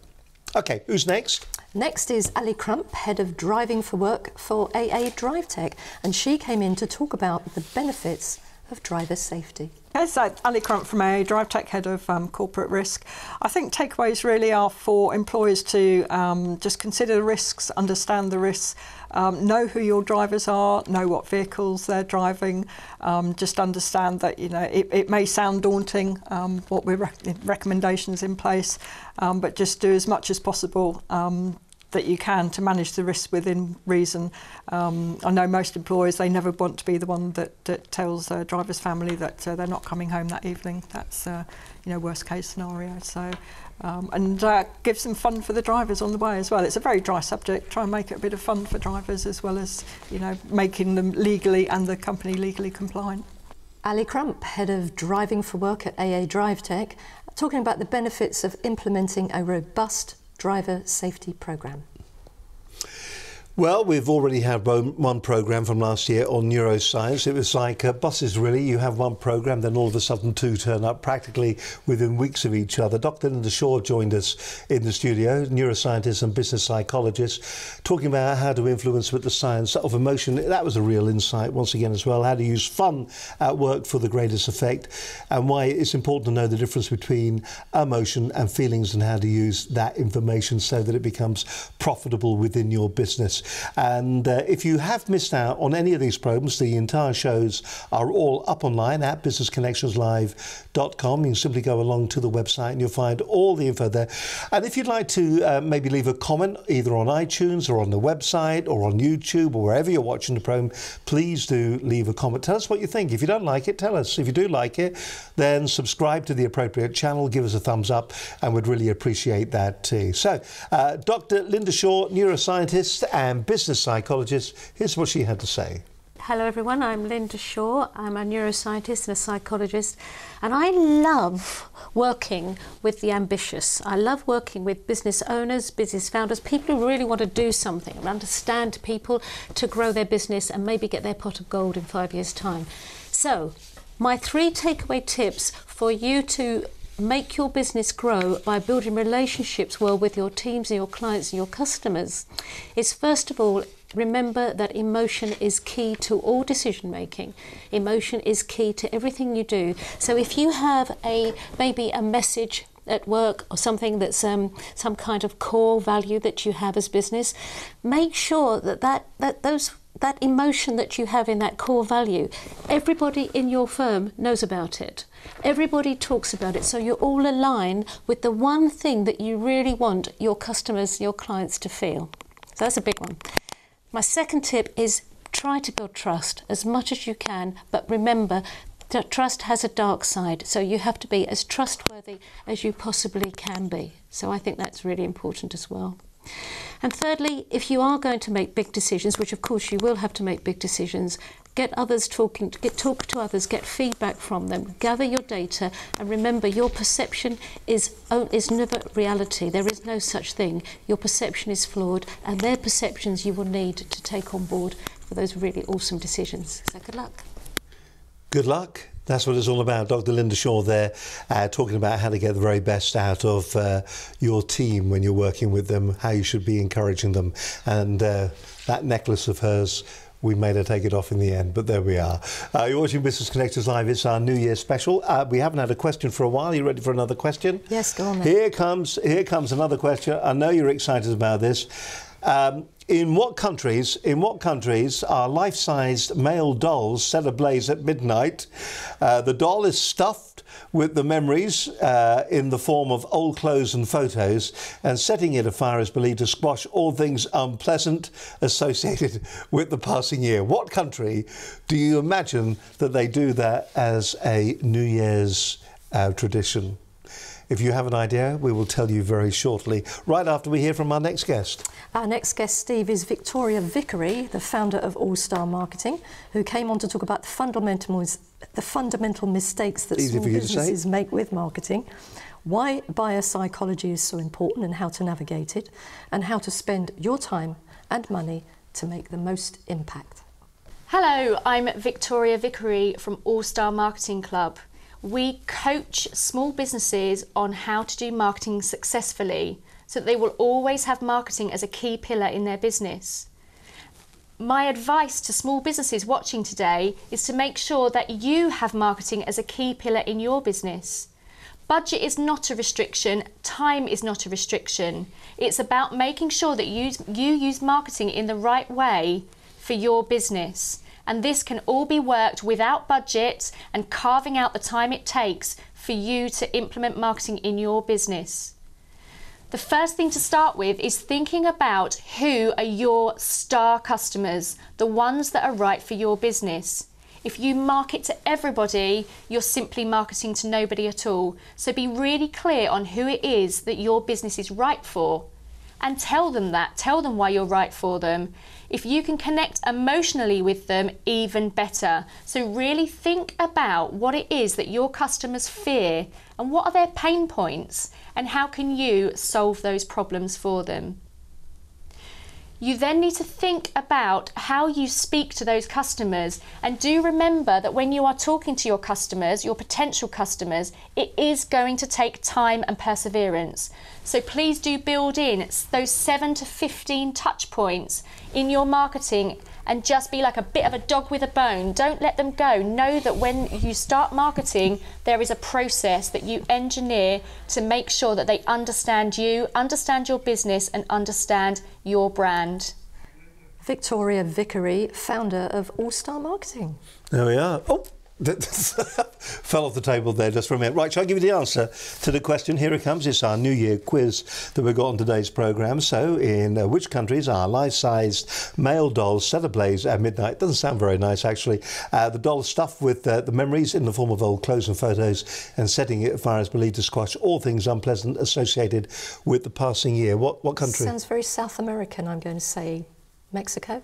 Okay, who's next? Next is Ali Crump, head of driving for work for A A DriveTech, and she came in to talk about the benefits of driver safety. Yes, Ali Crump from A A DriveTech, head of um, corporate risk. I think takeaways really are for employers to um, just consider the risks, understand the risks, um, know who your drivers are, know what vehicles they're driving, um, just understand that, you know, it, it may sound daunting, um, what we're rec recommendations in place, um, but just do as much as possible um, that you can to manage the risk within reason. Um, I know most employers, they never want to be the one that, that tells a driver's family that uh, they're not coming home that evening. That's uh, you know, worst case scenario. So, um, and uh, give some fun for the drivers on the way as well. It's a very dry subject. Try and make it a bit of fun for drivers as well as, you know, making them legally and the company legally compliant. Ali Crump, head of driving for work at A A DriveTech, talking about the benefits of implementing a robust driver safety programme. Well, we've already had one program from last year on neuroscience. It was like uh, buses, really. You have one program, then all of a sudden two turn up practically within weeks of each other. Dr Lynda Shaw joined us in the studio, neuroscientist and business psychologist, talking about how to influence with the science of emotion. That was a real insight once again as well, how to use fun at work for the greatest effect, and why it's important to know the difference between emotion and feelings and how to use that information so that it becomes profitable within your business. And uh, if you have missed out on any of these programs, the entire shows are all up online at business connections live dot com. You can simply go along to the website and you'll find all the info there. And if you'd like to uh, maybe leave a comment either on iTunes or on the website or on YouTube or wherever you're watching the program, please do leave a comment. Tell us what you think. If you don't like it, tell us. If you do like it, then subscribe to the appropriate channel, give us a thumbs up, and we'd really appreciate that too. So uh, Dr Lynda Shaw, neuroscientist and business psychologist, here's what she had to say. Hello everyone, I'm Lynda Shaw. I'm a neuroscientist and a psychologist, and I love working with the ambitious. I love working with business owners, business founders, people who really want to do something, understand people to grow their business and maybe get their pot of gold in five years' time. So, my three takeaway tips for you to make your business grow by building relationships well with your teams and your clients and your customers is, first of all, remember that emotion is key to all decision making. Emotion is key to everything you do. So if you have a maybe a message at work or something that's um, some kind of core value that you have as business, make sure that that, that those that emotion that you have in that core value, everybody in your firm knows about it. Everybody talks about it, so you're all aligned with the one thing that you really want your customers, your clients to feel. So that's a big one. My second tip is try to build trust as much as you can, but remember that trust has a dark side, so you have to be as trustworthy as you possibly can be. So I think that's really important as well. And thirdly, if you are going to make big decisions, which of course you will have to make big decisions, get others talking, get, talk to others, get feedback from them, gather your data, and remember your perception is, is never reality. There is no such thing. Your perception is flawed, and their perceptions you will need to take on board for those really awesome decisions. So good luck. Good luck. That's what it's all about. Dr Lynda Shaw there, uh, talking about how to get the very best out of uh, your team when you're working with them, how you should be encouraging them. And uh, that necklace of hers, we made her take it off in the end, but there we are. Uh, you're watching Business Connections Live. It's our New Year special. Uh, we haven't had a question for a while. Are you ready for another question? Yes, go on. Here comes, here comes another question. I know you're excited about this. Um, in what countries, in what countries are life-sized male dolls set ablaze at midnight? Uh, the doll is stuffed with the memories uh, in the form of old clothes and photos, and setting it afire is believed to squash all things unpleasant associated with the passing year. What country do you imagine that they do that as a New Year's uh, tradition? If you have an idea, we will tell you very shortly, right after we hear from our next guest. Our next guest, Steve, is Victoria Vickery, the founder of All Star Marketing, who came on to talk about the fundamental, the fundamental mistakes that small businesses make with marketing, why buyer psychology is so important and how to navigate it, and how to spend your time and money to make the most impact. Hello, I'm Victoria Vickery from All Star Marketing Club. We coach small businesses on how to do marketing successfully so that they will always have marketing as a key pillar in their business. My advice to small businesses watching today is to make sure that you have marketing as a key pillar in your business. Budget is not a restriction, time is not a restriction. It's about making sure that you, you use marketing in the right way for your business. And this can all be worked without budget and carving out the time it takes for you to implement marketing in your business. The first thing to start with is thinking about who are your star customers, the ones that are right for your business. If you market to everybody, you're simply marketing to nobody at all. So be really clear on who it is that your business is right for. And tell them that, tell them why you're right for them. If you can connect emotionally with them, even better. So really think about what it is that your customers fear and what are their pain points and how can you solve those problems for them. you then need to think about how you speak to those customers. And do remember that when you are talking to your customers, your potential customers, it is going to take time and perseverance. So please do build in those seven to fifteen touch points in your marketing and just be like a bit of a dog with a bone. Don't let them go. Know that when you start marketing, there is a process that you engineer to make sure that they understand you, understand your business, and understand your brand. Victoria Vickery, founder of All Star Marketing. There we are. Oh, fell off the table there just for a minute. Right, shall I give you the answer to the question? Here it comes. It's our New Year quiz that we got on today's programme. So, in uh, which countries are life-sized male dolls set ablaze at midnight? Doesn't sound very nice, actually. Uh, the doll stuffed with uh, the memories in the form of old clothes and photos, and setting it fire is believed to squash all things unpleasant associated with the passing year. What, what country? Sounds very South American. I'm going to say Mexico.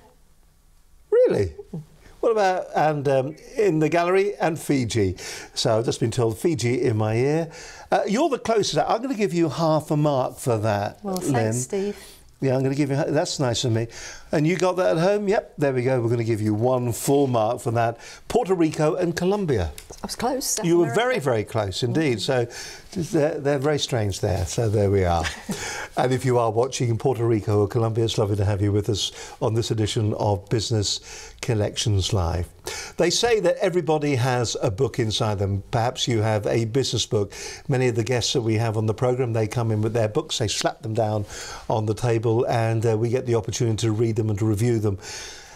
Really? Mm. What about, and um, in the gallery, and Fiji? So I've just been told Fiji in my ear. Uh, you're the closest. I'm going to give you half a mark for that, Well, thanks, Lynn. Steve. Yeah, I'm going to give you, that's nice of me. And you got that at home? Yep, there we go. We're going to give you one full mark for that. Puerto Rico and Colombia. I was close. South you America. Were very, very close indeed. Mm. So they're, they're very strange there. So there we are. And if you are watching Puerto Rico or Colombia, it's lovely to have you with us on this edition of Business Connections Live. They say that everybody has a book inside them. Perhaps you have a business book. Many of the guests that we have on the programme, they come in with their books, they slap them down on the table, and uh, we get the opportunity to read them and to review them.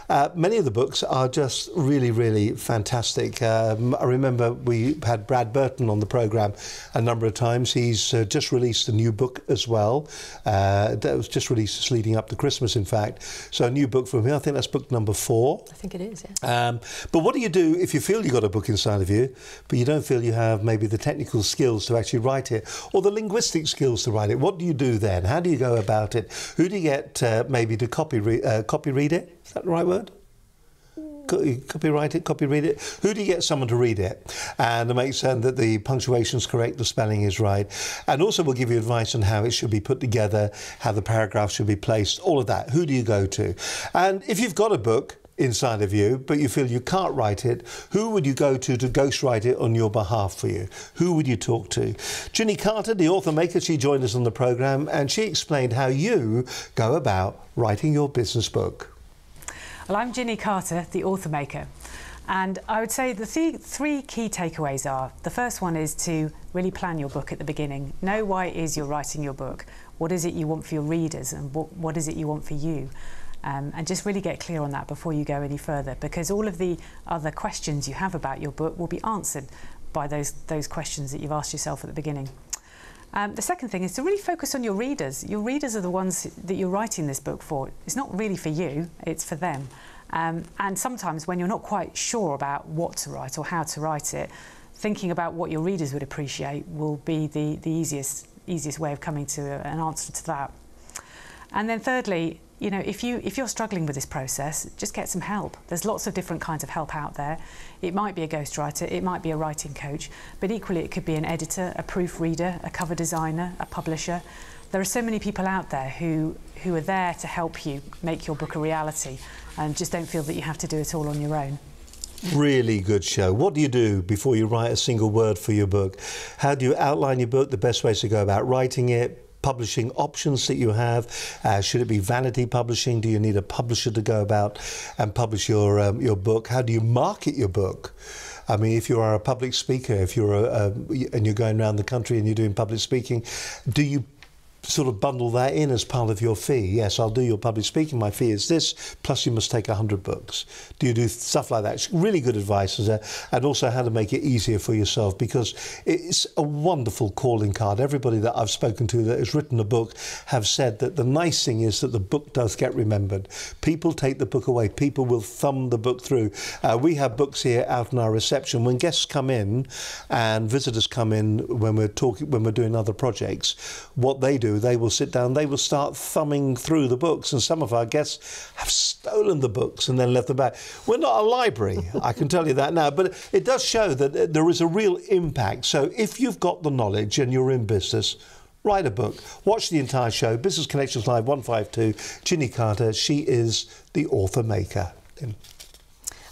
Uh, many of the books are just really, really fantastic. Um, I remember we had Brad Burton on the programme a number of times. He's uh, just released a new book as well. Uh, that was just released just leading up to Christmas, in fact. So a new book from him. I think that's book number four. I think it is, yeah. Um, but what do you do if you feel you've got a book inside of you, but you don't feel you have maybe the technical skills to actually write it, or the linguistic skills to write it? What do you do then? How do you go about it? Who do you get uh, maybe to copy, re uh, copy read it? Is that the right word? Copyright it, copy read it. Who do you get someone to read it and to make certain that the punctuation is correct, the spelling is right, and also we'll give you advice on how it should be put together, how the paragraphs should be placed, all of that. Who do you go to? And if you've got a book inside of you, but you feel you can't write it, who would you go to to ghostwrite it on your behalf for you? Who would you talk to? Ginny Carter, the author-maker, she joined us on the programme and she explained how you go about writing your business book. Well, I'm Ginny Carter, the author maker, and I would say the th three key takeaways are, the first one is to really plan your book at the beginning. Know why it is you're writing your book, what is it you want for your readers, and what, what is it you want for you, um, and just really get clear on that before you go any further, because all of the other questions you have about your book will be answered by those, those questions that you've asked yourself at the beginning. Um, the second thing is to really focus on your readers. Your readers are the ones that you're writing this book for. It's not really for you, it's for them. Um, and sometimes when you're not quite sure about what to write or how to write it, thinking about what your readers would appreciate will be the, the easiest, easiest way of coming to an answer to that. And then thirdly, you know, if, you, if you're struggling with this process, just get some help. There's lots of different kinds of help out there. It might be a ghostwriter, it might be a writing coach, but equally it could be an editor, a proofreader, a cover designer, a publisher. There are so many people out there who, who are there to help you make your book a reality, and just don't feel that you have to do it all on your own. Really good show. What do you do before you write a single word for your book? How do you outline your book, the best ways to go about writing it, publishing options that you have? Uh, should it be vanity publishing? Do you need a publisher to go about and publish your, um, your book? How do you market your book? I mean, if you are a public speaker, if you're a, a, and you're going around the country and you're doing public speaking, do you sort of bundle that in as part of your fee? Yes, I'll do your public speaking, my fee is this, plus you must take a hundred books. Do you do stuff like that? It's really good advice, and also how to make it easier for yourself, because it's a wonderful calling card. Everybody that I've spoken to that has written a book have said that the nice thing is that the book does get remembered. People take the book away. People will thumb the book through. Uh, we have books here out in our reception. When guests come in and visitors come in when we're talking, when we're doing other projects, what they do, they will sit down, they will start thumbing through the books, and some of our guests have stolen the books and then left them back. We're not a library, I can tell you that now, but it does show that there is a real impact. So if you've got the knowledge and you're in business, write a book, watch the entire show. Business Connections Live one five two, Ginny Carter. She is the author maker.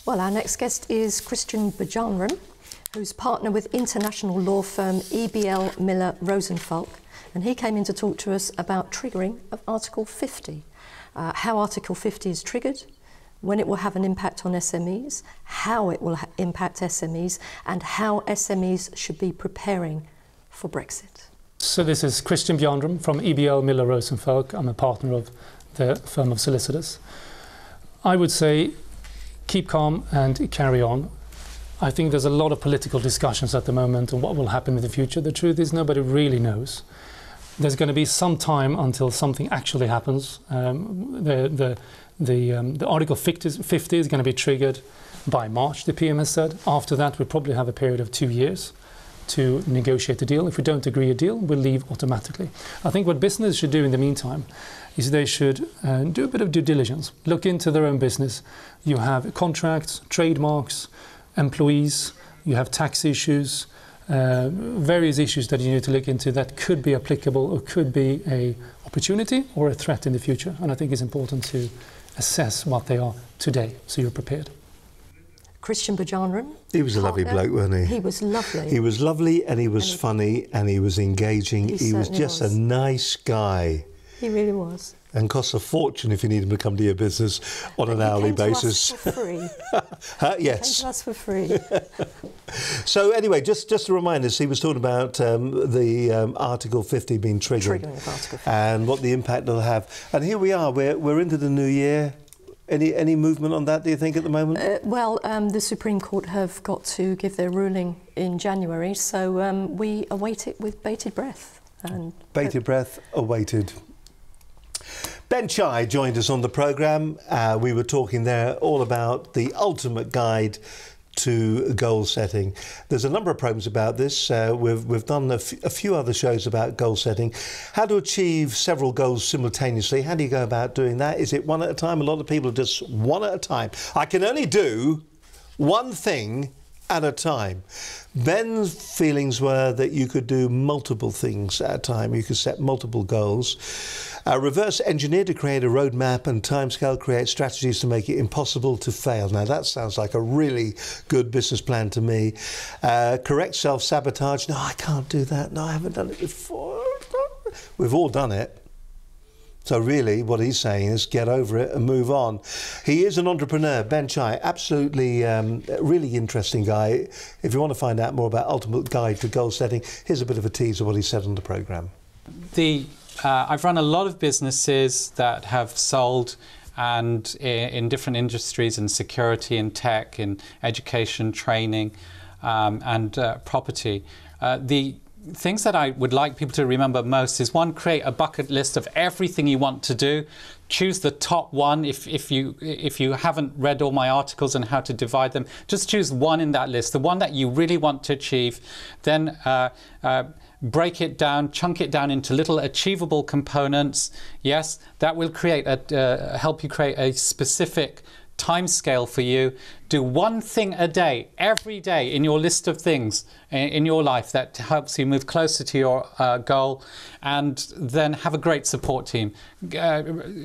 Well, our next guest is Christian Bjarnram, who's partner with international law firm E B L Miller Rosenfalk, and he came in to talk to us about triggering of Article fifty, uh, how Article fifty is triggered, when it will have an impact on S M Es, how it will impact S M Es, and how S M Es should be preparing for Brexit. So this is Christian Bjarnram from E B L Miller Rosenfalk. I'm a partner of the firm of solicitors. I would say keep calm and carry on. I think there's a lot of political discussions at the moment on what will happen in the future. The truth is nobody really knows. There's going to be some time until something actually happens. Um, the the, the, um, the Article fifty is going to be triggered by March, the P M has said. After that, we'll probably have a period of two years to negotiate a deal. If we don't agree a deal, we'll leave automatically. I think what business should do in the meantime is they should uh, do a bit of due diligence, look into their own business. You have contracts, trademarks, employees, you have tax issues, uh, various issues that you need to look into that could be applicable or could be an opportunity or a threat in the future. And I think it's important to assess what they are today so you're prepared. Christian Bjarnram. He was a lovely bloke, wasn't he? He was lovely. He was lovely and he was and funny and he was engaging. He, he was just was. a nice guy. He really was. And costs a fortune if you need him to come to your business on an hourly basis. He came to us for free. huh? Yes. He came to us for free. So anyway, just just to remind us, he was talking about um, the um, Article fifty being triggered, triggering of Article fifty, and what the impact it'll have. And here we are. We're we're into the new year. Any, any movement on that, do you think, at the moment? Uh, well, um, the Supreme Court have got to give their ruling in January, so um, we await it with bated breath. And bated breath, awaited. Ben Chai joined us on the programme. Uh, we were talking there all about the ultimate guide to goal setting. There's a number of programs about this. Uh, we've, we've done a, f a few other shows about goal setting. How to achieve several goals simultaneously. How do you go about doing that? Is it one at a time? A lot of people are just one at a time. I can only do one thing at a time. Ben's feelings were that you could do multiple things at a time. You could set multiple goals. Uh, reverse engineer to create a roadmap and timescale, create strategies to make it impossible to fail. Now that sounds like a really good business plan to me. Uh, correct self-sabotage. No, I can't do that. No, I haven't done it before. We've all done it. So really what he's saying is get over it and move on. He is an entrepreneur, Ben Chai, absolutely um, really interesting guy. If you want to find out more about Ultimate Guide to Goal Setting, here's a bit of a tease of what he said on the programme. The, uh, I've run a lot of businesses that have sold and in, in different industries, in security, in tech, in education, training um, and uh, property. Uh, the things that I would like people to remember most is, one, create a bucket list of everything you want to do. Choose the top one. If, if, you, if you haven't read all my articles and how to divide them, just choose one in that list, the one that you really want to achieve. Then uh, uh, break it down, chunk it down into little achievable components. Yes, that will create a, uh, help you create a specific time scale for you. Do one thing a day, every day, in your list of things in your life that helps you move closer to your uh, goal, and then have a great support team. Uh,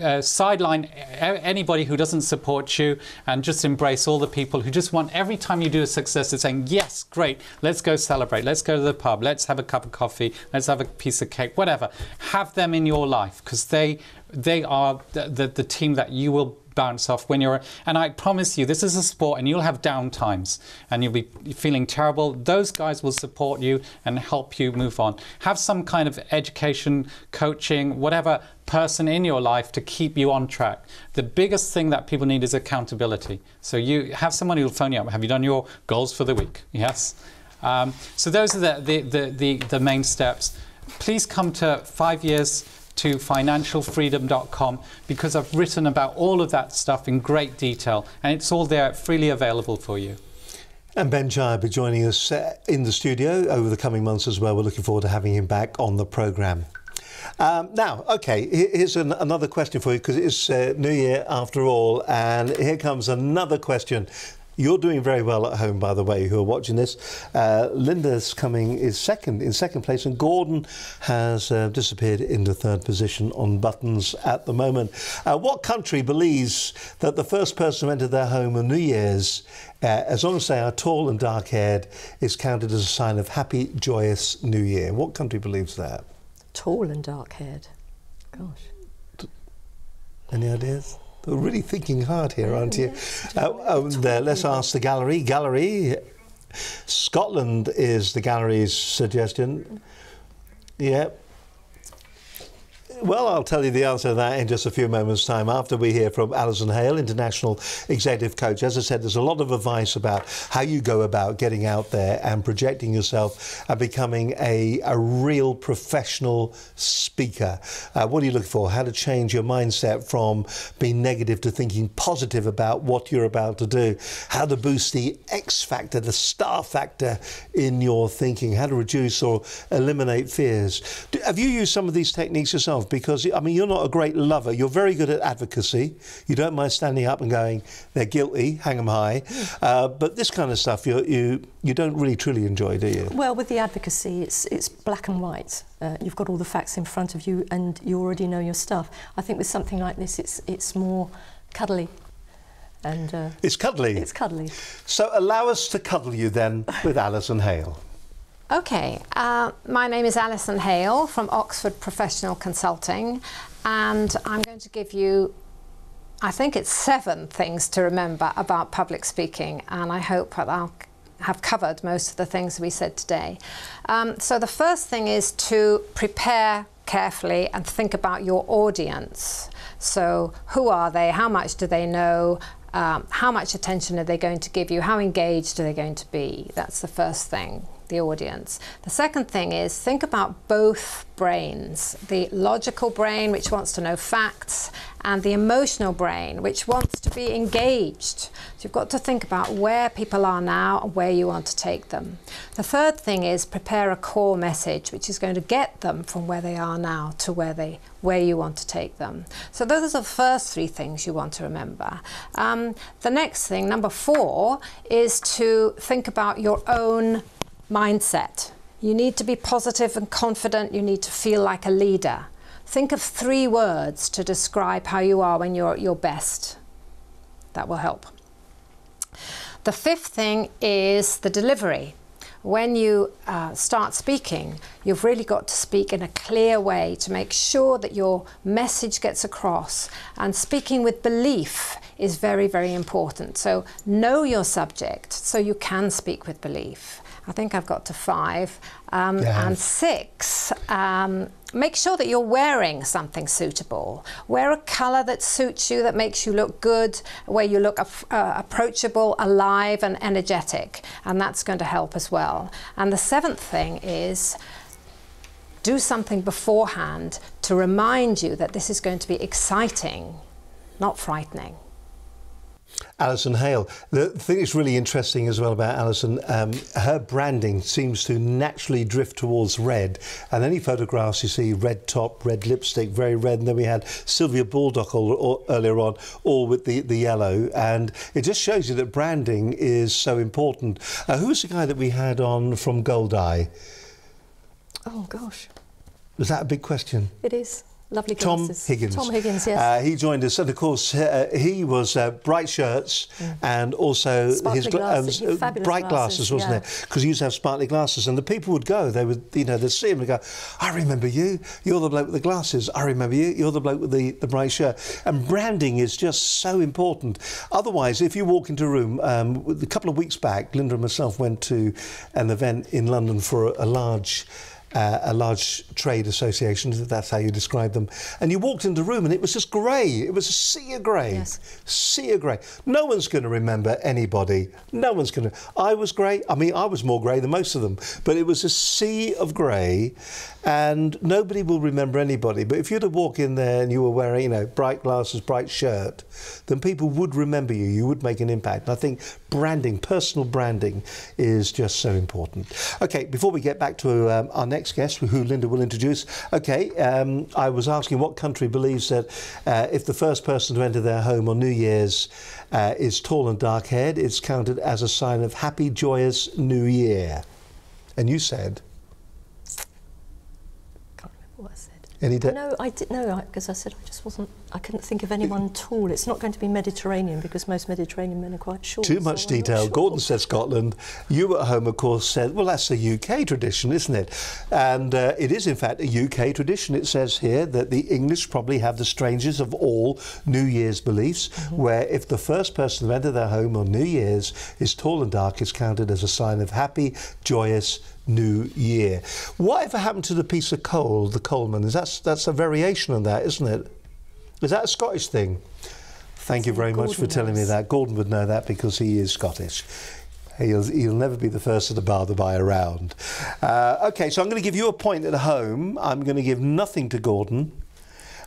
uh, sideline anybody who doesn't support you and just embrace all the people who just want, every time you do a success, they're saying, yes, great, let's go celebrate, let's go to the pub, let's have a cup of coffee, let's have a piece of cake, whatever. Have them in your life, because they, they are the, the, the team that you will bounce off when you're, and I promise you, this is a sport and you'll have down times and you'll be feeling terrible. Those guys will support you and help you move on. Have some kind of education, coaching, whatever person in your life to keep you on track. The biggest thing that people need is accountability. So you have someone who'll phone you up. Have you done your goals for the week? Yes. Um, so those are the, the, the, the, the main steps. Please come to five years to financial freedom dot com, because I've written about all of that stuff in great detail and it's all there freely available for you. And Ben Chai will be joining us in the studio over the coming months as well. We're looking forward to having him back on the programme. Um, now, okay, here's an, another question for you, because it is uh, New Year after all, and here comes another question. You're doing very well at home, by the way, who are watching this. Uh, Linda's coming is second in second place, and Gordon has uh, disappeared into third position on buttons at the moment. Uh, what country believes that the first person who entered their home on New Year's, uh, as long as they are tall and dark-haired, is counted as a sign of happy, joyous New Year? What country believes that? Tall and dark-haired. Gosh. Any ideas? They're really thinking hard here, aren't you? Uh, um, there, let's ask the gallery. Gallery, Scotland is the gallery's suggestion. Yeah. Well, I'll tell you the answer to that in just a few moments' time after we hear from Alison Haill, International Executive Coach. As I said, there's a lot of advice about how you go about getting out there and projecting yourself and becoming a, a real professional speaker. Uh, what do you look for? How to change your mindset from being negative to thinking positive about what you're about to do. How to boost the X factor, the star factor in your thinking. How to reduce or eliminate fears. Do, have you used some of these techniques yourself? Because, I mean, you're not a great lover. You're very good at advocacy. You don't mind standing up and going, they're guilty, hang them high. Uh, but this kind of stuff, you, you, you don't really truly enjoy, do you? Well, with the advocacy, it's, it's black and white. Uh, you've got all the facts in front of you and you already know your stuff. I think with something like this, it's, it's more cuddly. And, uh, it's cuddly? It's cuddly. So allow us to cuddle you then with Alison Haill. Okay, uh, my name is Alison Haill from Oxford Professional Consulting, and I'm going to give you, I think it's seven things to remember about public speaking, and I hope that I'll have covered most of the things we said today. Um, so the first thing is to prepare carefully and think about your audience. So who are they? How much do they know? Um, how much attention are they going to give you? How engaged are they going to be? That's the first thing. The audience. The second thing is think about both brains, the logical brain, which wants to know facts, and the emotional brain, which wants to be engaged. So you've got to think about where people are now and where you want to take them. The third thing is prepare a core message, which is going to get them from where they are now to where they where you want to take them. So those are the first three things you want to remember. Um, the next thing, number four, is to think about your own mindset. You need to be positive and confident. You need to feel like a leader. Think of three words to describe how you are when you're at your best. That will help. The fifth thing is the delivery. When you uh, start speaking, you've really got to speak in a clear way to make sure that your message gets across. And speaking with belief is very, very important. So know your subject so you can speak with belief. I think I've got to five. Um, yeah. And six, um, make sure that you're wearing something suitable. Wear a colour that suits you, that makes you look good, where you look uh, approachable, alive and energetic. And that's going to help as well. And the seventh thing is do something beforehand to remind you that this is going to be exciting, not frightening. Alison Haill. The thing that's really interesting as well about Alison, um, her branding seems to naturally drift towards red, and any photographs you see, red top, red lipstick, very red, and then we had Sylvia Baldock all, all, earlier on, all with the, the yellow, and it just shows you that branding is so important. Uh, who was the guy that we had on from Goldeye? Oh, gosh. Was that a big question? It is. Lovely glasses. Tom Higgins. Tom Higgins, yes. Uh, he joined us, and of course, uh, he was uh, bright shirts mm. and also sparkly his glasses, um, bright glasses, glasses wasn't yeah. it? Because he used to have sparkly glasses, and the people would go. They would, you know, they'd see him and go, "I remember you. You're the bloke with the glasses. I remember you. You're the bloke with the, the bright shirt." And branding is just so important. Otherwise, if you walk into a room, um, a couple of weeks back, Linda and myself went to an event in London for a, a large. Uh, a large trade association, that's how you describe them, and you walked into the room and it was just grey, it was a sea of grey, yes. sea of grey. No one's going to remember anybody, no one's going to. I was grey, I mean I was more grey than most of them, but it was a sea of grey and nobody will remember anybody. But if you were to walk in there and you were wearing, you know, bright glasses, bright shirt, then people would remember you, you would make an impact. And I think branding, personal branding is just so important. Okay, before we get back to um, our next next guest, who Linda will introduce. Okay, um, I was asking what country believes that uh, if the first person to enter their home on New Year's uh, is tall and dark-haired, it's counted as a sign of happy, joyous New Year. And you said... Can't remember what I said. Any de- no, I didn't know, because I said I just wasn't... I couldn't think of anyone tall. It's not going to be Mediterranean, because most Mediterranean men are quite short. Too much so detail. Sure. Gordon said Scotland. You at home, of course, said, well, that's a U K tradition, isn't it? And uh, it is, in fact, a U K tradition. It says here that the English probably have the strangest of all New Year's beliefs, mm-hmm. where if the first person to enter their home on New Year's is tall and dark, it's counted as a sign of happy, joyous New Year. Whatever happened to the piece of coal, the coalman? Is that, that's a variation on that, isn't it? Is that a Scottish thing? Thank you very much for telling me that. Gordon would know that because he is Scottish. He'll, he'll never be the first at the bar to buy a round. Uh, okay, so I'm going to give you a point at home. I'm going to give nothing to Gordon,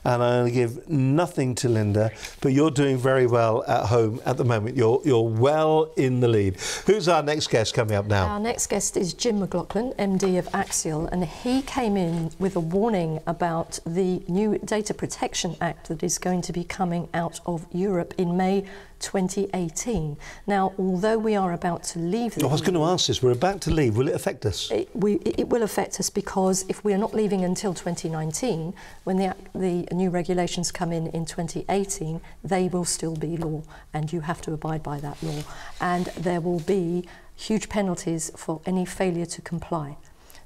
and I'm going to give nothing to Linda. But you're doing very well at home at the moment. You're, you're well in the lead. Who's our next guest coming up now? Our next guest is Jim McLaughlin, M D of Axial, and he came in with a warning about the new Data Protection Act that is going to be coming out of Europe in May twenty eighteen. Now, although we are about to leave... The I was going to ask this. We're about to leave. Will it affect us? It, we, it will affect us, because if we are not leaving until twenty nineteen, when the, the new regulations come in in twenty eighteen, they will still be law, and you have to abide by that law. And there will be huge penalties for any failure to comply.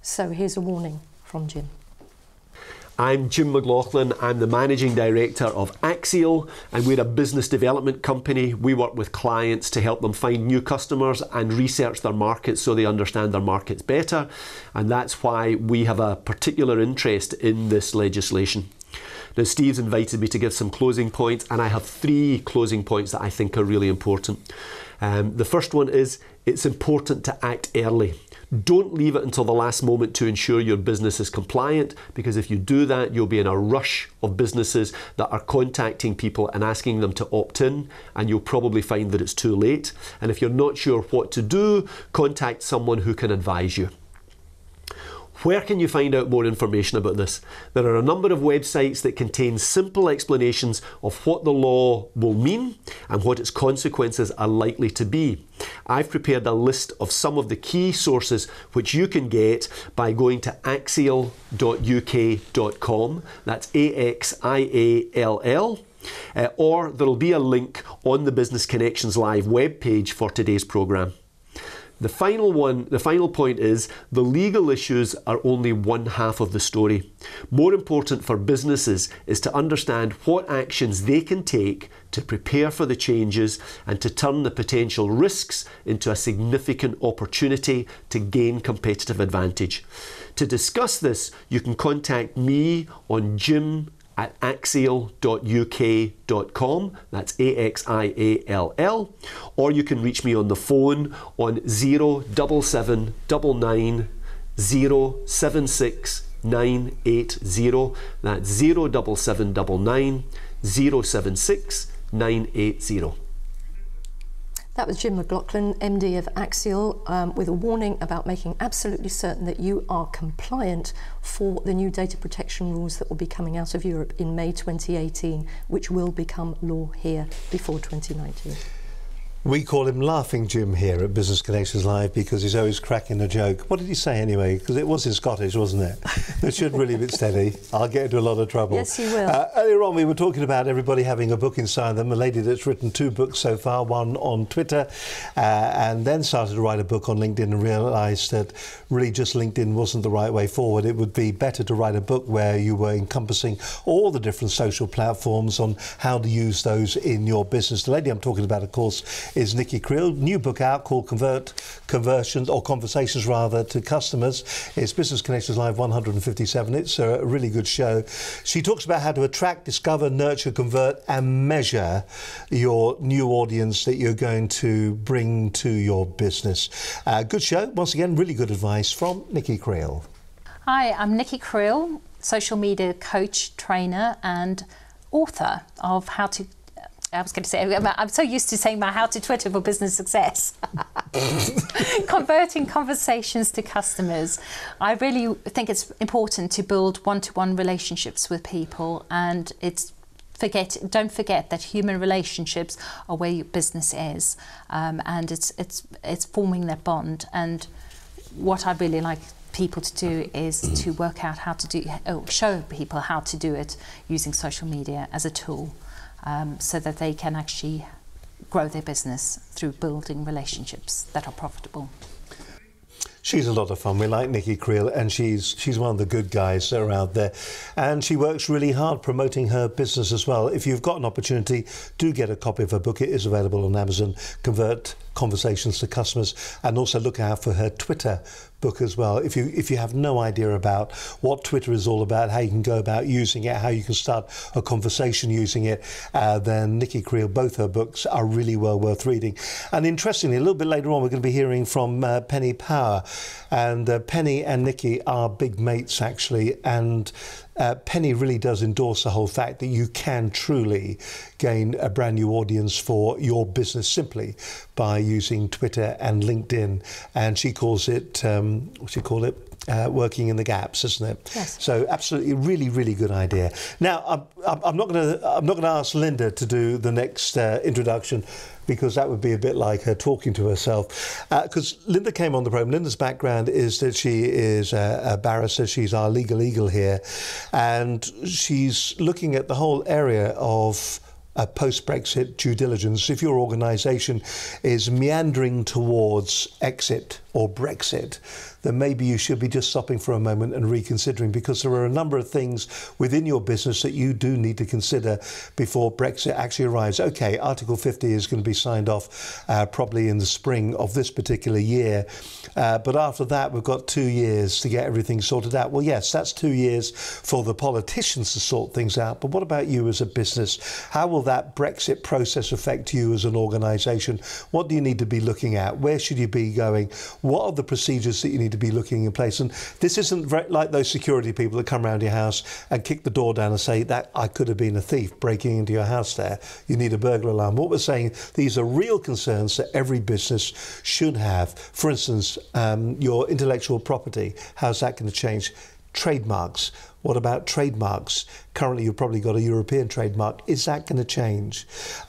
So here's a warning from Jim. I'm Jim McLaughlin. I'm the Managing Director of Axial, and we're a business development company. We work with clients to help them find new customers and research their markets so they understand their markets better, and that's why we have a particular interest in this legislation. Now, Steve's invited me to give some closing points, and I have three closing points that I think are really important. Um, the first one is it's important to act early. Don't leave it until the last moment to ensure your business is compliant, because if you do that, you'll be in a rush of businesses that are contacting people and asking them to opt in, and you'll probably find that it's too late. And if you're not sure what to do, contact someone who can advise you. Where can you find out more information about this? There are a number of websites that contain simple explanations of what the law will mean and what its consequences are likely to be. I've prepared a list of some of the key sources which you can get by going to axial dot U K dot com. That's A X I A L L. Uh, or there'll be a link on the Business Connections Live webpage for today's programme. The final one, the final point is the legal issues are only one half of the story. More important for businesses is to understand what actions they can take to prepare for the changes and to turn the potential risks into a significant opportunity to gain competitive advantage. To discuss this, you can contact me on jim at axial dot U K dot com, that's A X I A L L, or you can reach me on the phone on zero seven seven nine zero seven six nine eight zero, that's zero seven seven nine zero seven six nine eight zero. That was Jim McLaughlin, M D of Axial, um, with a warning about making absolutely certain that you are compliant for the new data protection rules that will be coming out of Europe in May twenty eighteen, which will become law here before twenty nineteen. We call him Laughing Jim here at Business Connections Live because he's always cracking a joke. What did he say anyway? Because it was in Scottish, wasn't it? It should really be steady. I'll get into a lot of trouble. Yes, you will. Uh, earlier on, we were talking about everybody having a book inside them. A lady that's written two books so far, one on Twitter, uh, and then started to write a book on LinkedIn and realised that really just LinkedIn wasn't the right way forward. It would be better to write a book where you were encompassing all the different social platforms on how to use those in your business. The lady I'm talking about, of course, is Nicky Kriel. New book out called Convert Conversions, or Conversations rather, to Customers. It's Business Connections Live one hundred fifty-seven. It's a really good show. She talks about how to attract, discover, nurture, convert and measure your new audience that you're going to bring to your business. Uh, good show. Once again, really good advice from Nicky Kriel. Hi, I'm Nicky Kriel, social media coach, trainer and author of How to I was going to say, I'm so used to saying my how to Twitter for business success. Converting conversations to customers. I really think it's important to build one-to-one relationships with people, and it's Forget, don't forget that human relationships are where your business is, um, and it's it's it's forming that bond. And what I really like people to do is to work out how to do, oh, show people how to do it using social media as a tool, um, so that they can actually grow their business through building relationships that are profitable. She's a lot of fun. We like Nicky Kriel, and she's she's one of the good guys that are out there. And she works really hard promoting her business as well. If you've got an opportunity, do get a copy of her book. It is available on Amazon. Convert Conversations to Customers, and also look out for her Twitter book as well. If you if you have no idea about what Twitter is all about, how you can go about using it, how you can start a conversation using it, uh, then Nicky Kriel, both her books are really well worth reading. And interestingly, a little bit later on, we're going to be hearing from uh, Penny Power, and uh, Penny and Nicky are big mates actually, and Uh, Penny really does endorse the whole fact that you can truly gain a brand new audience for your business simply by using Twitter and LinkedIn, and she calls it, um, what do you call it, uh, working in the gaps, isn't it? Yes. So absolutely, really, really good idea. Now, I'm, I'm not going to I'm not going to ask Linda to do the next uh, introduction, because that would be a bit like her talking to herself. Because uh, Linda came on the program. Linda's background is that she is a, a barrister. She's our legal eagle here. And she's looking at the whole area of Uh, post-Brexit due diligence. If your organisation is meandering towards exit or Brexit, then maybe you should be just stopping for a moment and reconsidering, because there are a number of things within your business that you do need to consider before Brexit actually arrives. Okay, Article fifty is going to be signed off uh, probably in the spring of this particular year, uh, but after that we've got two years to get everything sorted out. Well, yes, that's two years for the politicians to sort things out, but what about you as a business? How will that Brexit process affect you as an organisation? What do you need to be looking at? Where should you be going? What are the procedures that you need to be looking in place? And this isn't like those security people that come around your house and kick the door down and say, that I could have been a thief breaking into your house there. You need a burglar alarm. What we're saying, these are real concerns that every business should have. For instance, um, your intellectual property, how's that going to change? Trademarks. What about trademarks? Currently, you've probably got a European trademark. Is that going to change?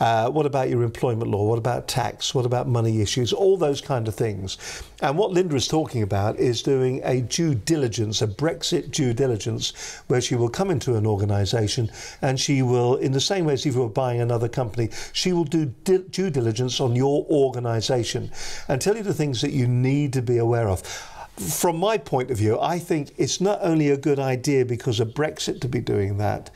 Uh, what about your employment law? What about tax? What about money issues? All those kind of things. And what Linda is talking about is doing a due diligence, a Brexit due diligence, where she will come into an organisation and she will, in the same way as if you were buying another company, she will do di- due diligence on your organisation and tell you the things that you need to be aware of. From my point of view, I think it's not only a good idea because of Brexit to be doing that,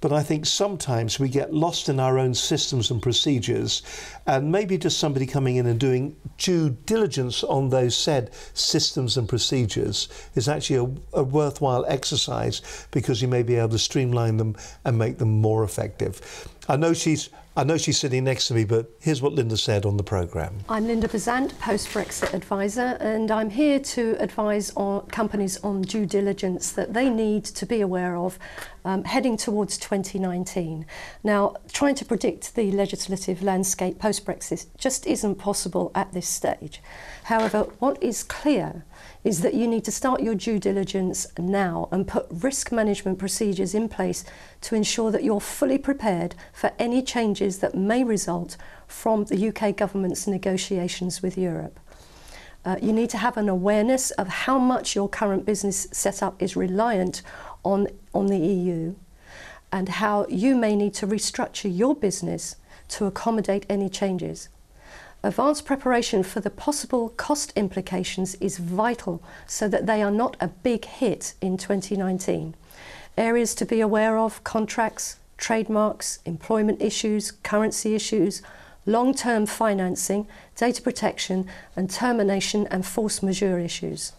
but I think sometimes we get lost in our own systems and procedures, and maybe just somebody coming in and doing due diligence on those said systems and procedures is actually a, a worthwhile exercise, because you may be able to streamline them and make them more effective. I know she's I know she's sitting next to me, but here's what Linda said on the programme. I'm Linda Bazant, post-Brexit advisor, and I'm here to advise on companies on due diligence that they need to be aware of um, heading towards twenty nineteen. Now, trying to predict the legislative landscape post-Brexit just isn't possible at this stage. However, what is clear is that you need to start your due diligence now and put risk management procedures in place to ensure that you're fully prepared for any changes that may result from the U K government's negotiations with Europe. Uh, you need to have an awareness of how much your current business setup is reliant on, on the E U, and how you may need to restructure your business to accommodate any changes. Advanced preparation for the possible cost implications is vital so that they are not a big hit in twenty nineteen. Areas to be aware of: contracts, trademarks, employment issues, currency issues, long-term financing, data protection, and termination and force majeure issues.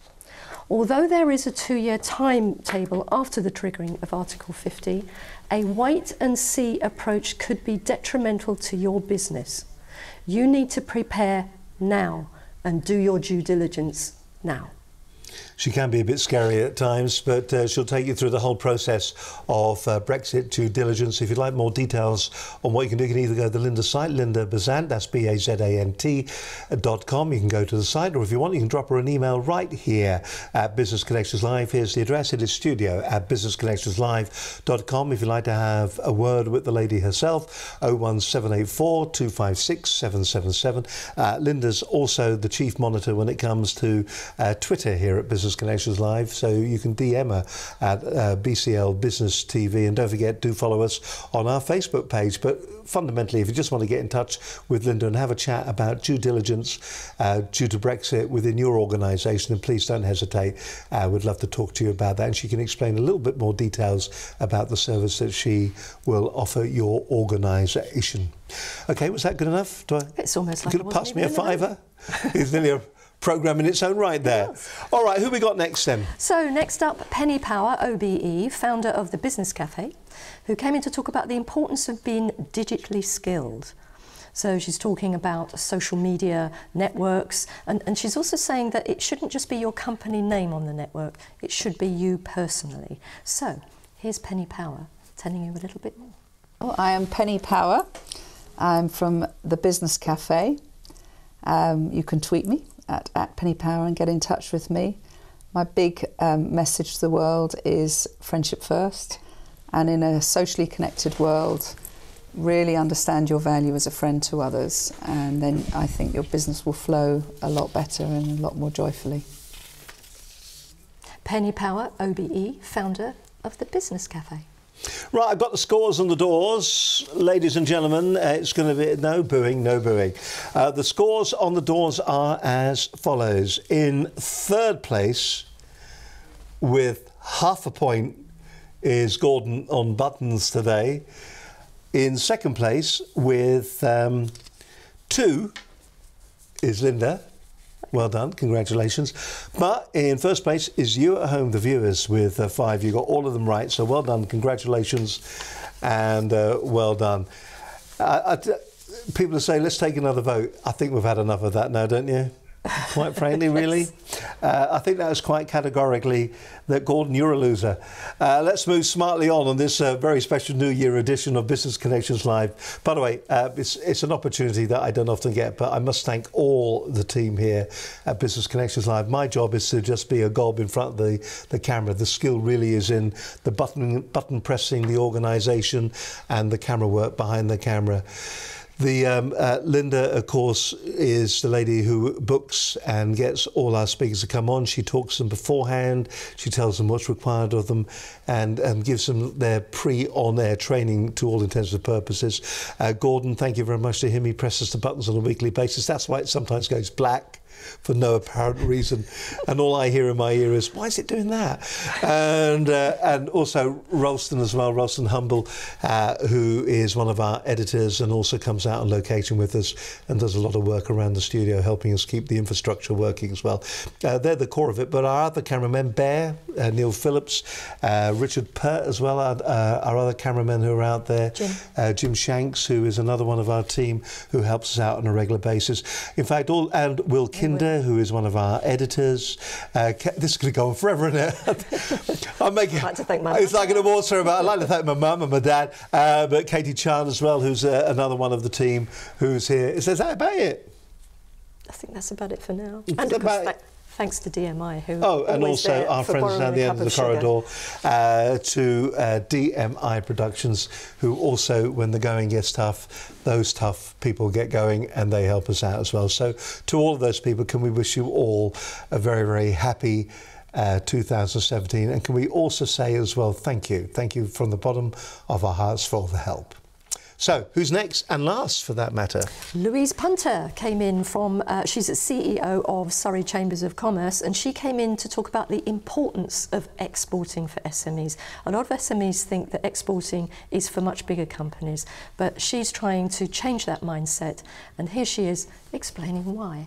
Although there is a two-year timetable after the triggering of Article fifty, a wait-and-see approach could be detrimental to your business. You need to prepare now and do your due diligence now. She can be a bit scary at times, but uh, she'll take you through the whole process of uh, Brexit due diligence. If you'd like more details on what you can do, you can either go to the Linda site, Linda Bazant, that's B A Z A N T dot com. You can go to the site, or if you want, you can drop her an email right here at Business Connections Live. Here's the address. It is studio at business connections live dot com. If you'd like to have a word with the lady herself, oh one seven eight four, two five six, seven seven seven. Uh, Linda's also the chief monitor when it comes to uh, Twitter here at Business Connections Live, so you can D M her at uh, B C L Business T V, and don't forget, do follow us on our Facebook page. But fundamentally, if you just want to get in touch with Linda and have a chat about due diligence uh, due to Brexit within your organisation, then please don't hesitate. I uh, would love to talk to you about that, and she can explain a little bit more details about the service that she will offer your organisation. Okay, was that good enough? Do I, it's almost like it wasn't even enough. Could have passed me a fiver? It's nearly a programme in its own right there. Yes. All right, who we got next then? So next up, Penny Power, O B E, founder of the Business Cafe, who came in to talk about the importance of being digitally skilled. So she's talking about social media networks, and, and she's also saying that it shouldn't just be your company name on the network, it should be you personally. So here's Penny Power telling you a little bit more. Well, I am Penny Power. I'm from the Business Cafe. Um, you can tweet me at, at Penny Power and get in touch with me. My big um, message to the world is friendship first, and in a socially connected world, really understand your value as a friend to others, and then I think your business will flow a lot better and a lot more joyfully. Penny Power, O B E, founder of the Business Cafe. Right, I've got the scores on the doors, ladies and gentlemen. Uh, it's going to be no booing, no booing. Uh, the scores on the doors are as follows. In third place, with half a point, is Gordon on buttons today. In second place, with um, two, is Linda. Well done, congratulations. But in first place is you at home, the viewers, with uh, five. You got all of them right, so well done, congratulations, and uh, well done. Uh, I, people say, let's take another vote. I think we've had enough of that now, don't you? Quite frankly, really. Yes. Uh, I think that was quite categorically that, Gordon, you're a loser. Uh, let's move smartly on on this uh, very special New Year edition of Business Connections Live. By the way, uh, it's, it's an opportunity that I don't often get, but I must thank all the team here at Business Connections Live. My job is to just be a gob in front of the, the camera. The skill really is in the button, button pressing, the organisation, and the camera work behind the camera. The um, uh, Linda, of course, is the lady who books and gets all our speakers to come on. She talks to them beforehand. She tells them what's required of them, and, and gives them their pre-on-air training to all intents and purposes. Uh, Gordon, thank you very much to him. He presses the buttons on a weekly basis. That's why it sometimes goes black for no apparent reason, and all I hear in my ear is, why is it doing that? And uh, and also Ralston as well, Ralston Humble, uh, who is one of our editors and also comes out on location with us and does a lot of work around the studio, helping us keep the infrastructure working as well. Uh, they're the core of it, but our other cameramen, Bear, uh, Neil Phillips, uh, Richard Pert as well, our, uh, our other cameramen who are out there, Jim. Uh, Jim Shanks, who is another one of our team who helps us out on a regular basis. In fact, all, and Will Kidd, Linda, who is one of our editors. Uh, this is going to go on forever, isn't it? I'm making, I'd like to thank my it's mum. Like an award ceremony. I'd like to thank my mum and my dad, uh, but Katie Chan as well, who's uh, another one of the team who's here. Is that about it? I think that's about it for now. And of course, th thanks to D M I, who oh, and also our friends down the end of the corridor, uh, to uh, D M I Productions, who also, when the going gets tough, those tough people get going and they help us out as well. So to all of those people, can we wish you all a very, very happy uh, two thousand seventeen, and can we also say as well, thank you. Thank you from the bottom of our hearts for all the help. So who's next and last, for that matter? Louise Punter came in from, uh, she's a C E O of Surrey Chambers of Commerce, and she came in to talk about the importance of exporting for S M Es. A lot of S M Es think that exporting is for much bigger companies, but she's trying to change that mindset, and here she is explaining why.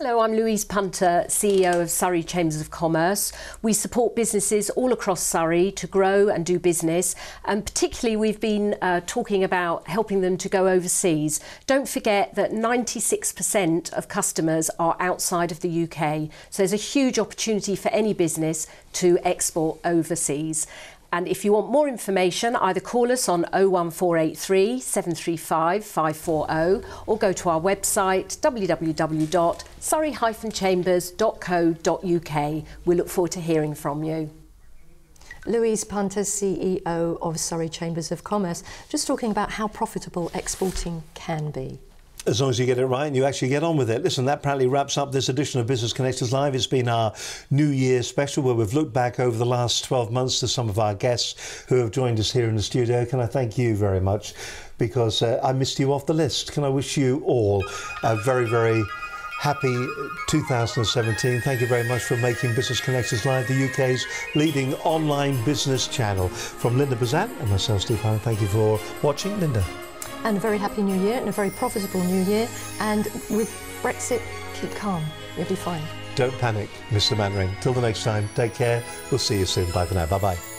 Hello, I'm Louise Punter, C E O of Surrey Chambers of Commerce. We support businesses all across Surrey to grow and do business, and particularly we've been uh, talking about helping them to go overseas. Don't forget that ninety-six percent of customers are outside of the U K, so there's a huge opportunity for any business to export overseas. And if you want more information, either call us on oh one four eight three, seven three five, five four zero or go to our website w w w dot surrey dash chambers dot co dot u k. We look forward to hearing from you. Louise Punter, C E O of Surrey Chambers of Commerce, just talking about how profitable exporting can be. As long as you get it right and you actually get on with it. Listen, that probably wraps up this edition of Business Connections Live. It's been our New Year special where we've looked back over the last twelve months to some of our guests who have joined us here in the studio. Can I thank you very much, because uh, I missed you off the list. Can I wish you all a very, very happy two thousand seventeen. Thank you very much for making Business Connections Live the U K's leading online business channel. From Linda Bazant and myself, Steve Hine, thank you for watching. Linda? And a very happy new year, and a very profitable new year. And with Brexit, keep calm. You'll be fine. Don't panic, Mister Mannering. Till the next time, take care. We'll see you soon. Bye for now. Bye-bye.